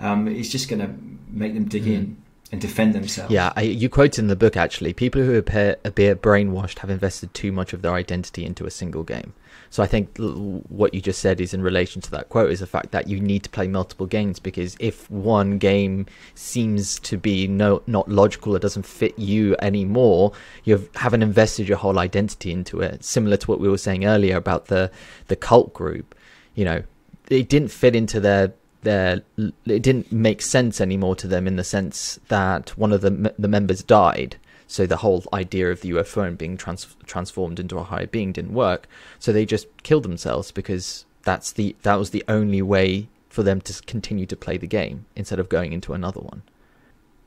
um, it's just going to make them dig mm. in and defend themselves. Yeah, I, you quote in the book, actually, people who appear, appear brainwashed have invested too much of their identity into a single game. So I think what you just said is in relation to that quote is the fact that you need to play multiple games, because if one game seems to be no, not logical, it doesn't fit you anymore, you haven't invested your whole identity into it. Similar to what we were saying earlier about the, the cult group, you know, it didn't fit into their... Their, it didn't make sense anymore to them, in the sense that one of the the members died, so the whole idea of the U F O and being trans, transformed into a higher being didn't work, so they just killed themselves, because that's the that was the only way for them to continue to play the game instead of going into another one.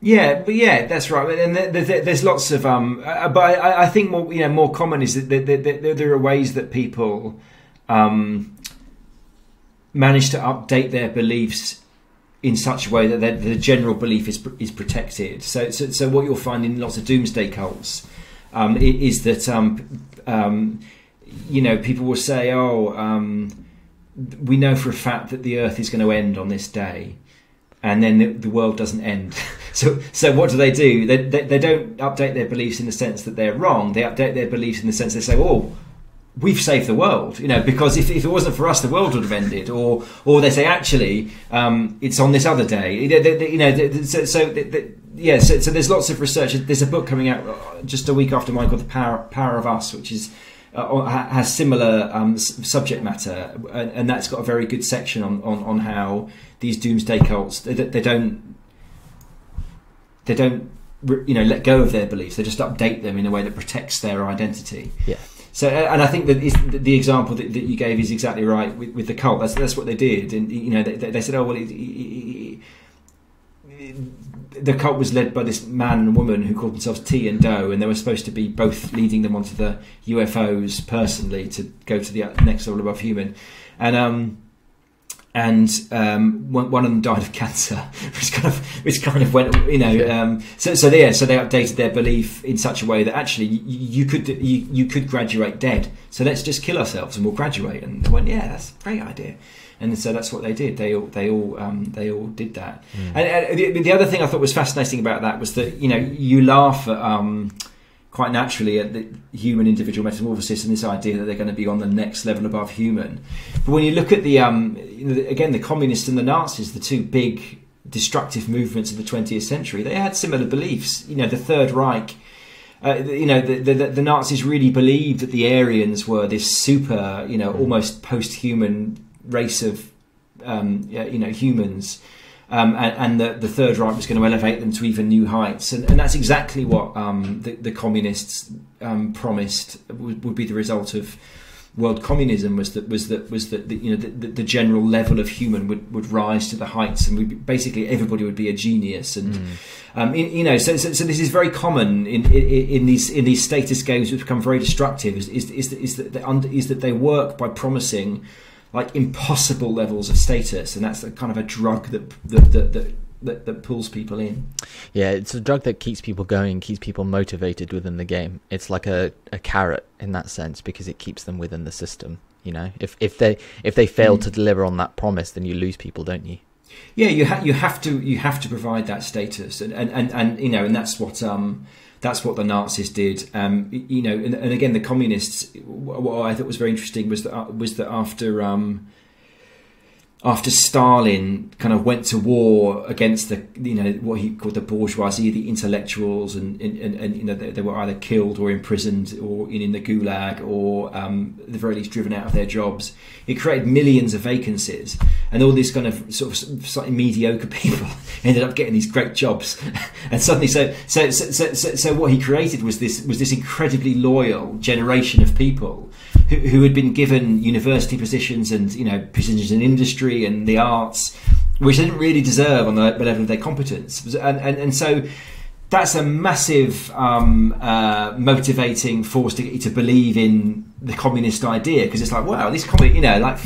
Yeah, but yeah, that's right. And there's lots of um but I think more, you know, more common is that there are ways that people um manage to update their beliefs in such a way that their, the general belief is is protected. So, so, so what you'll find in lots of doomsday cults um, is that um, um, you know, people will say, "Oh, um, we know for a fact that the Earth is going to end on this day," and then the, the world doesn't end. So, so what do they do? They, they they don't update their beliefs in the sense that they're wrong. They update their beliefs in the sense they say, "Oh, we've saved the world," you know, because if, if it wasn't for us, the world would have ended. Or, or they say, actually, um, it's on this other day. You know, they, they, you know they, so, so they, they, yeah. So, so there's lots of research. There's a book coming out just a week after mine called The Power Power of Us, which is uh, has similar um, subject matter, and, and that's got a very good section on on, on how these doomsday cults they, they don't they don't you know let go of their beliefs. They just update them in a way that protects their identity. Yeah. So, and I think that the example that you gave is exactly right with, with the cult. That's that's what they did, and you know they, they said, "Oh well," it, it, it, the cult was led by this man and woman who called themselves T and Doe, and they were supposed to be both leading them onto the U F Os personally to go to the next level above human, and um, and um, one, one of them died of cancer, which kind of which kind of went, you know. Um, so so yeah, so they updated their belief in such a way that actually you, you could you, you could graduate dead. So let's just kill ourselves and we'll graduate. And they went, yeah, that's a great idea. And so that's what they did. They all, they all, um, they all did that. Mm. And, and the, the other thing I thought was fascinating about that was that, you know, you laugh at, um, quite naturally at the human individual metamorphosis and this idea that they're going to be on the next level above human. But when you look at the, um, again, the communists and the Nazis, the two big destructive movements of the twentieth century, they had similar beliefs. You know, the Third Reich. Uh, you know, the, the the Nazis really believed that the Aryans were this super, you know, almost post-human race of um you know humans, um and, and that the Third Reich was going to elevate them to even new heights, and, and that's exactly what um the, the communists um promised would, would be the result of world communism, was that was that was that you know the, the general level of human would would rise to the heights, and we basically everybody would be a genius, and mm. um in, you know so, so so this is very common in, in in these in these status games, which become very destructive, is is is, is that they under, is that they work by promising like impossible levels of status, and that's the kind of a drug that that, that that that that pulls people in. Yeah, it's a drug that keeps people going, keeps people motivated within the game. It's like a, a carrot in that sense, because it keeps them within the system. You know, if if they if they fail mm. to deliver on that promise, then you lose people, don't you? Yeah, you ha you have to you have to provide that status, and and and, and you know, and that's what um. That's what the Nazis did, um, you know. And, and again, the communists. What I thought was very interesting was that uh, was that after um, after Stalin kind of went to war against the, you know, what he called the bourgeoisie, the intellectuals, and and, and, and you know they, they were either killed or imprisoned or in, in the gulag, or um, at the very least driven out of their jobs. It created millions of vacancies, and all these kind of sort of slightly mediocre people ended up getting these great jobs, and suddenly, so so, so so so what he created was this was this incredibly loyal generation of people who, who had been given university positions and you know positions in industry and the arts, which they didn't really deserve on the level of their competence, and and, and so that's a massive um, uh, motivating force to get you to believe in the communist idea, because it's like, wow, this communist, you know, like,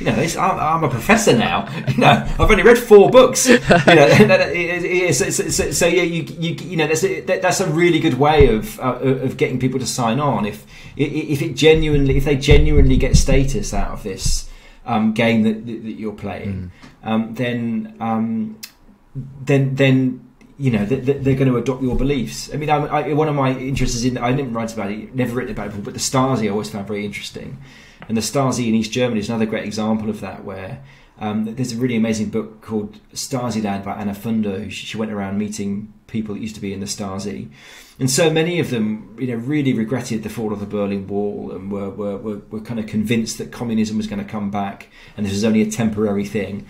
you know, this, I'm, I'm a professor now, you know, I've only read four books, you know, so, so, so, so yeah, you, you, you know, that's a, that's a really good way of uh, of getting people to sign on if if it genuinely if they genuinely get status out of this um, game that that you're playing, mm. um, then um, then then. You know, they're going to adopt your beliefs. I mean, I, I, one of my interests is in, I didn't write about it, never written about it before, but the Stasi I always found very interesting. And the Stasi in East Germany is another great example of that, where um, there's a really amazing book called Stasi Land by Anna Funder. She went around meeting people that used to be in the Stasi. And so many of them, you know, really regretted the fall of the Berlin Wall, and were, were, were, were kind of convinced that communism was going to come back and this was only a temporary thing.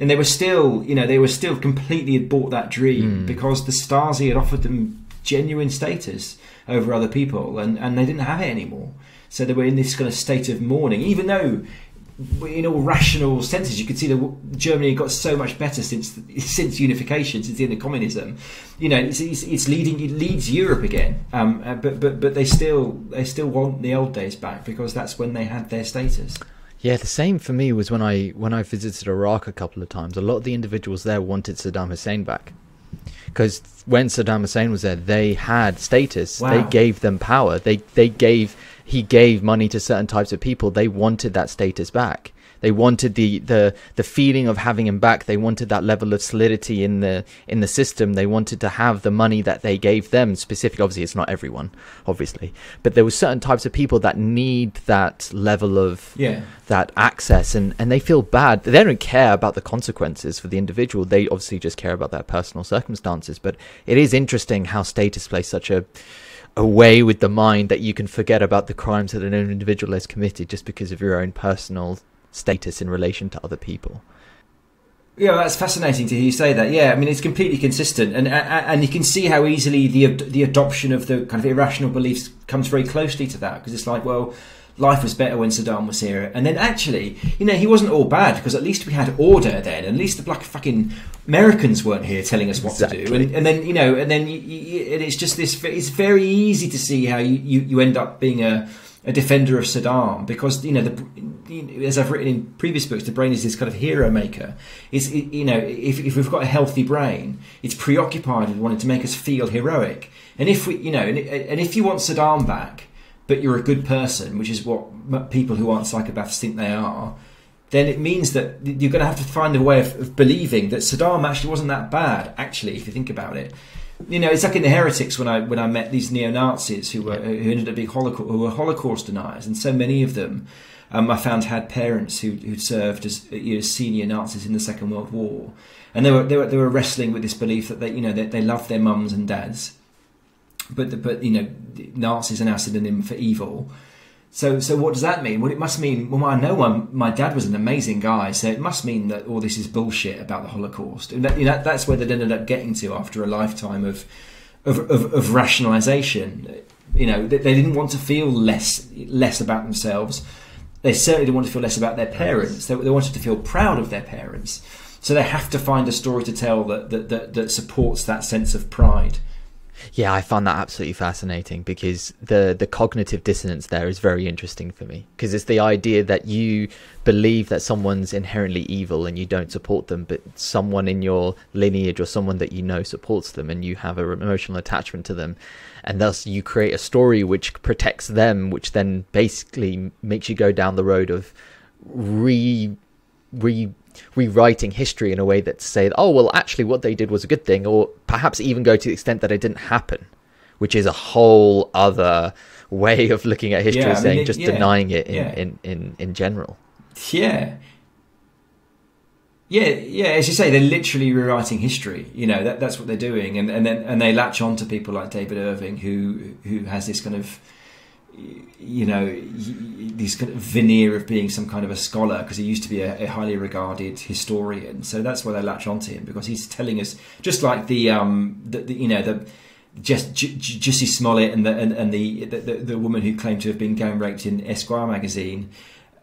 And they were still, you know, they were still completely bought that dream, mm. because the Stasi had offered them genuine status over other people, and, and they didn't have it anymore. So they were in this kind of state of mourning, even though in all rational senses, you could see that Germany got so much better since since unification, since the end of communism. You know, it's, it's, it's leading it leads Europe again, um, but but but they still they still want the old days back, because that's when they had their status. Yeah, the same for me was when I when I visited Iraq a couple of times. A lot of the individuals there wanted Saddam Hussein back, because when Saddam Hussein was there, they had status. Wow. They gave them power. They they gave he gave money to certain types of people. They wanted that status back. They wanted the the the feeling of having him back. They wanted that level of solidity in the in the system. They wanted to have the money that they gave them. Specifically, obviously, it's not everyone, obviously, but there were certain types of people that need that level of yeah. that access, and and they feel bad. They don't care about the consequences for the individual. They obviously just care about their personal circumstances. But it is interesting how status plays such a a way with the mind that you can forget about the crimes that an individual has committed just because of your own personal status in relation to other people. Yeah, that's fascinating to hear you say that. Yeah, I mean, it's completely consistent, and and you can see how easily the the adoption of the kind of irrational beliefs comes very closely to that, because it's like, well, life was better when Saddam was here, and then actually, you know, he wasn't all bad, because at least we had order then. At least the black fucking Americans weren't here telling us what exactly. to do, and, and then you know, and then you, you, and it's just this. It's very easy to see how you you, you end up being a a defender of Saddam, because, you know, the, as I've written in previous books, the brain is this kind of hero maker. It's, it, you know, if, if we've got a healthy brain, it's preoccupied with wanting to make us feel heroic. And if we, you know, and, and if you want Saddam back, but you're a good person, which is what people who aren't psychopaths think they are, then it means that you're going to have to find a way of, of believing that Saddam actually wasn't that bad, actually, if you think about it. You know, it's like in The Heretics when I when I met these neo-Nazis who were who ended up being Holocaust, who were Holocaust deniers, and so many of them um, I found had parents who who served as, you know, senior Nazis in the Second World War, and they were they were they were wrestling with this belief that they, you know, they, they loved their mums and dads, but the, but you know, Nazis are now synonym for evil. So so what does that mean? Well, it must mean, well, I know I'm, my dad was an amazing guy, so it must mean that all this is bullshit about the Holocaust. And that, you know, that's where they ended up getting to after a lifetime of of, of, of rationalisation. You know, they, they didn't want to feel less less about themselves. They certainly didn't want to feel less about their parents. They, they wanted to feel proud of their parents. So they have to find a story to tell that that that, that supports that sense of pride. Yeah, I found that absolutely fascinating, because the the cognitive dissonance there is very interesting for me, because it's the idea that you believe that someone's inherently evil and you don't support them, but someone in your lineage or someone that you know supports them, and you have an emotional attachment to them, and thus you create a story which protects them, which then basically makes you go down the road of re re rewriting history in a way that say, oh, well, actually what they did was a good thing, or perhaps even go to the extent that it didn't happen, which is a whole other way of looking at history, yeah, saying I mean, just yeah, denying it in, yeah. in, in, in general. Yeah. Yeah, yeah, as you say, they're literally rewriting history. You know, that, that's what they're doing. And, and then and they latch on to people like David Irving, who who has this kind of, you know, this kind of veneer of being some kind of a scholar, because he used to be a, a highly regarded historian. So that's why they latch onto him, because he's telling us, just like the, um, the, the you know, the just J J Jussie Smollett and the and, and the, the the woman who claimed to have been gang raped in Esquire magazine,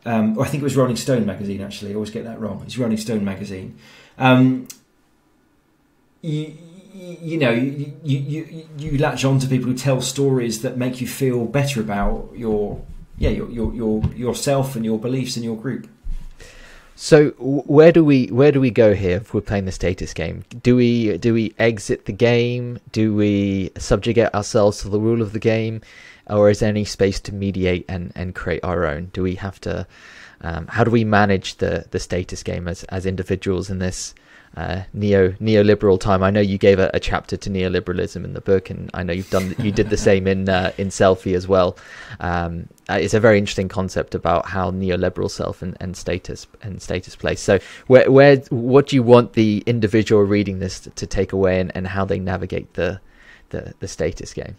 um, or I think it was Rolling Stone magazine. Actually, I always get that wrong. It's Rolling Stone magazine. Um, you, You know, you, you you latch on to people who tell stories that make you feel better about your yeah your your, your yourself and your beliefs and your group. So where do we where do we go here if we're playing the status game? Do we do we exit the game? Do we subjugate ourselves to the rule of the game, or is there any space to mediate and and create our own? Do we have to? Um, how do we manage the the status game as as individuals in this Uh, neo neoliberal time? I know you gave a, a chapter to neoliberalism in the book, and I know you've done you did the same in uh, in Selfie as well. Um, it's a very interesting concept about how neoliberal self and, and status and status play. So, where where what do you want the individual reading this to, to take away, and, and how they navigate the, the the status game?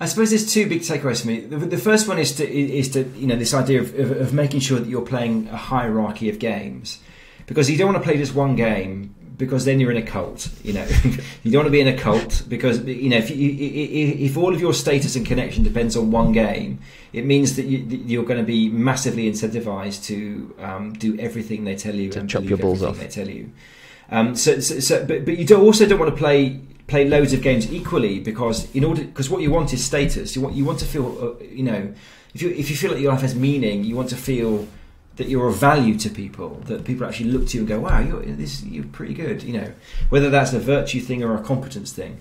I suppose there's two big takeaways for me. The, the first one is to is to you know this idea of, of of making sure that you're playing a hierarchy of games. Because you don't want to play just one game, because then you're in a cult. You know, you don't want to be in a cult, because you know if you, if all of your status and connection depends on one game, it means that you, you're going to be massively incentivized to um, do everything they tell you, to and chop your balls off. They tell you. Um, so, so, so, but but you don't, also don't want to play play loads of games equally, because in order because what you want is status. You want you want to feel uh, you know if you if you feel like your life has meaning, you want to feel that you're of value to people, that people actually look to you and go, wow, you're, this, you're pretty good, you know, whether that's a virtue thing or a competence thing.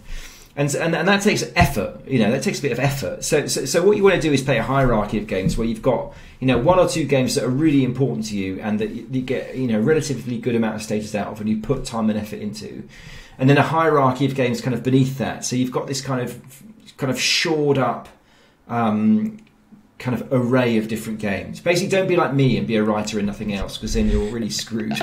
And, and, and that takes effort, you know, that takes a bit of effort. So, so so what you want to do is play a hierarchy of games where you've got, you know, one or two games that are really important to you and that you, you get, you know, relatively good amount of status out of and you put time and effort into. And then a hierarchy of games kind of beneath that. So you've got this kind of, kind of shored up, um, kind of array of different games. Basically, don't be like me and be a writer and nothing else, because then you're really screwed.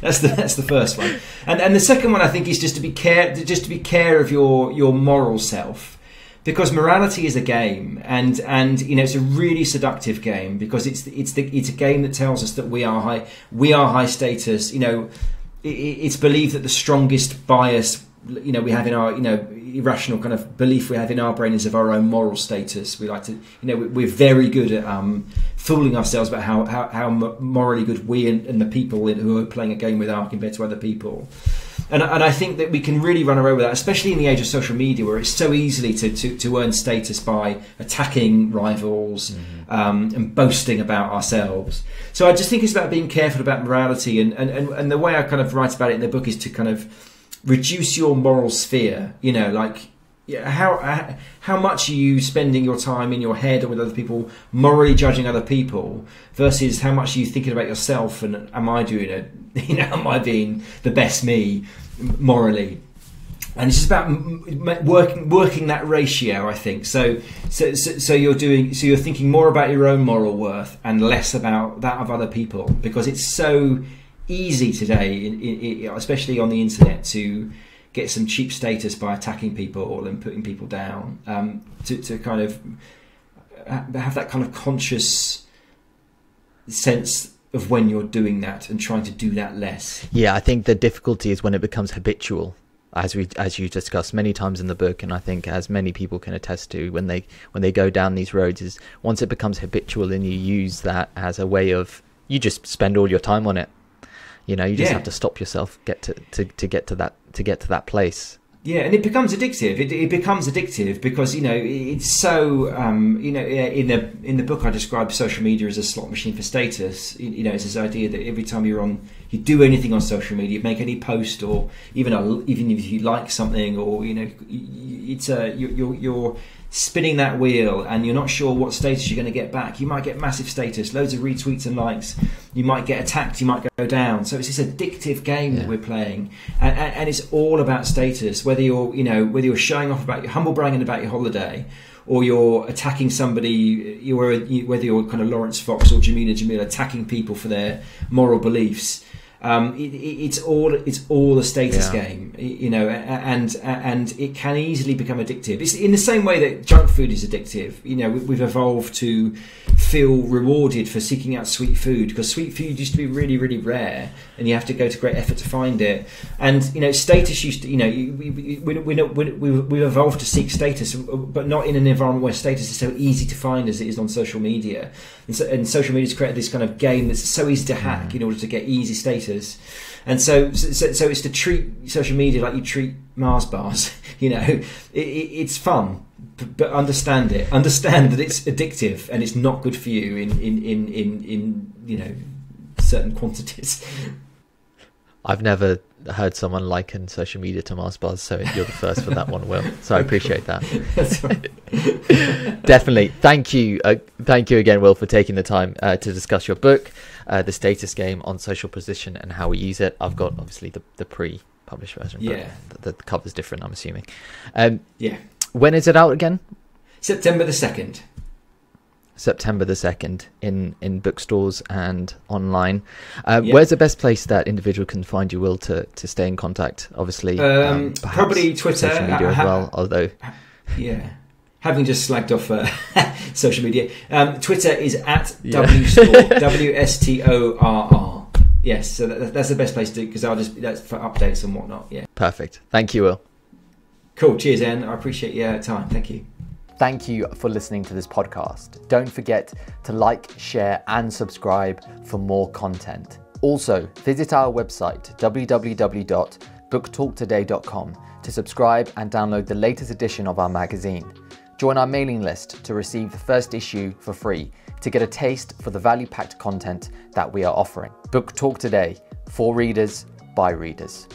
that's the that's the first one, and and the second one I think is just to be care just to be care of your your moral self, because morality is a game, and and you know it's a really seductive game, because it's it's the it's a game that tells us that we are high we are high status. You know, it, it's believed that the strongest bias you know we have in our you know. irrational kind of belief we have in our brain is of our own moral status. We like to, you know, we're very good at um, fooling ourselves about how, how, how morally good we and, and the people who are playing a game with are compared to other people. And, and I think that we can really run away with that, especially in the age of social media, where it's so easily to, to, to earn status by attacking rivals mm-hmm. um, and boasting about ourselves. So I just think it's about being careful about morality. And, and, and, and the way I kind of write about it in the book is to kind of reduce your moral sphere, you know, like... Yeah, how how much are you spending your time in your head or with other people morally judging other people versus how much are you thinking about yourself and am I doing it? You know, am I being the best me morally? And it's just about working working that ratio, I think. So so so you're doing so you're thinking more about your own moral worth and less about that of other people, because it's so easy today, especially on the internet, to get some cheap status by attacking people or and putting people down, um, to, to kind of have that kind of conscious sense of when you're doing that and trying to do that less. Yeah, I think the difficulty is when it becomes habitual, as we as you discussed many times in the book, and I think as many people can attest to when they when they go down these roads, is once it becomes habitual and you use that as a way of, you just spend all your time on it. You know, you just yeah. have to stop yourself get to, to, to get to that to get to that place. Yeah, and it becomes addictive. It, it becomes addictive because, you know, it's so um, you know, in the in the book I describe social media as a slot machine for status. You know, it's this idea that every time you're on, you do anything on social media, make any post or even a, even if you like something, or you know, it's a you're you're spinning that wheel and you're not sure what status you're going to get back. You might get massive status, loads of retweets and likes. You might get attacked, you might go down. So it's this addictive game yeah. that we're playing, and, and, and it's all about status, whether you're you know whether you're showing off about your humble bragging about your holiday, or you're attacking somebody, you're, whether you're kind of Lawrence Fox or Jameela Jamil attacking people for their moral beliefs. Um, it, it, it's all it's all a status yeah. game, you know, and and it can easily become addictive. It's in the same way that junk food is addictive. You know, we've evolved to feel rewarded for seeking out sweet food, because sweet food used to be really, really rare, and you have to go to great effort to find it. And you know, status used to, you know, we we we we've evolved to seek status, but not in an environment where status is so easy to find as it is on social media. And, so, and social media's created this kind of game that's so easy to hack in order to get easy status. And so, so, so it's to treat social media like you treat Mars bars. You know, it, it, it's fun, but understand it. Understand that it's addictive and it's not good for you in in in in, in you know, certain quantities. I've never heard someone liken social media to Mars bars, so you're the first for that one, Will. So I appreciate that. That's right. Definitely. Thank you. Uh, thank you again, Will, for taking the time uh, to discuss your book, uh, The Status Game, on social position and how we use it. I've got obviously the, the pre-published version, but yeah. the, the cover's different, I'm assuming. Um, yeah. When is it out again? September the second. September the second in in bookstores and online. Uh, yep. Where's the best place that individual can find you, Will, to to stay in contact? Obviously, um, um, probably Twitter, social media uh, as well. Although, yeah, having just slagged off uh, social media, um, Twitter is at yeah. W S T O R R. W S T O R R. Yes, so that, that's the best place to, because I'll just that's for updates and whatnot. Yeah, perfect. Thank you, Will. Cool. Cheers, Anne. I appreciate your time. Thank you. Thank you for listening to this podcast. Don't forget to like, share, and subscribe for more content. Also, visit our website, w w w dot book talk today dot com, to subscribe and download the latest edition of our magazine. Join our mailing list to receive the first issue for free, to get a taste for the value-packed content that we are offering. Book Talk Today, for readers, by readers.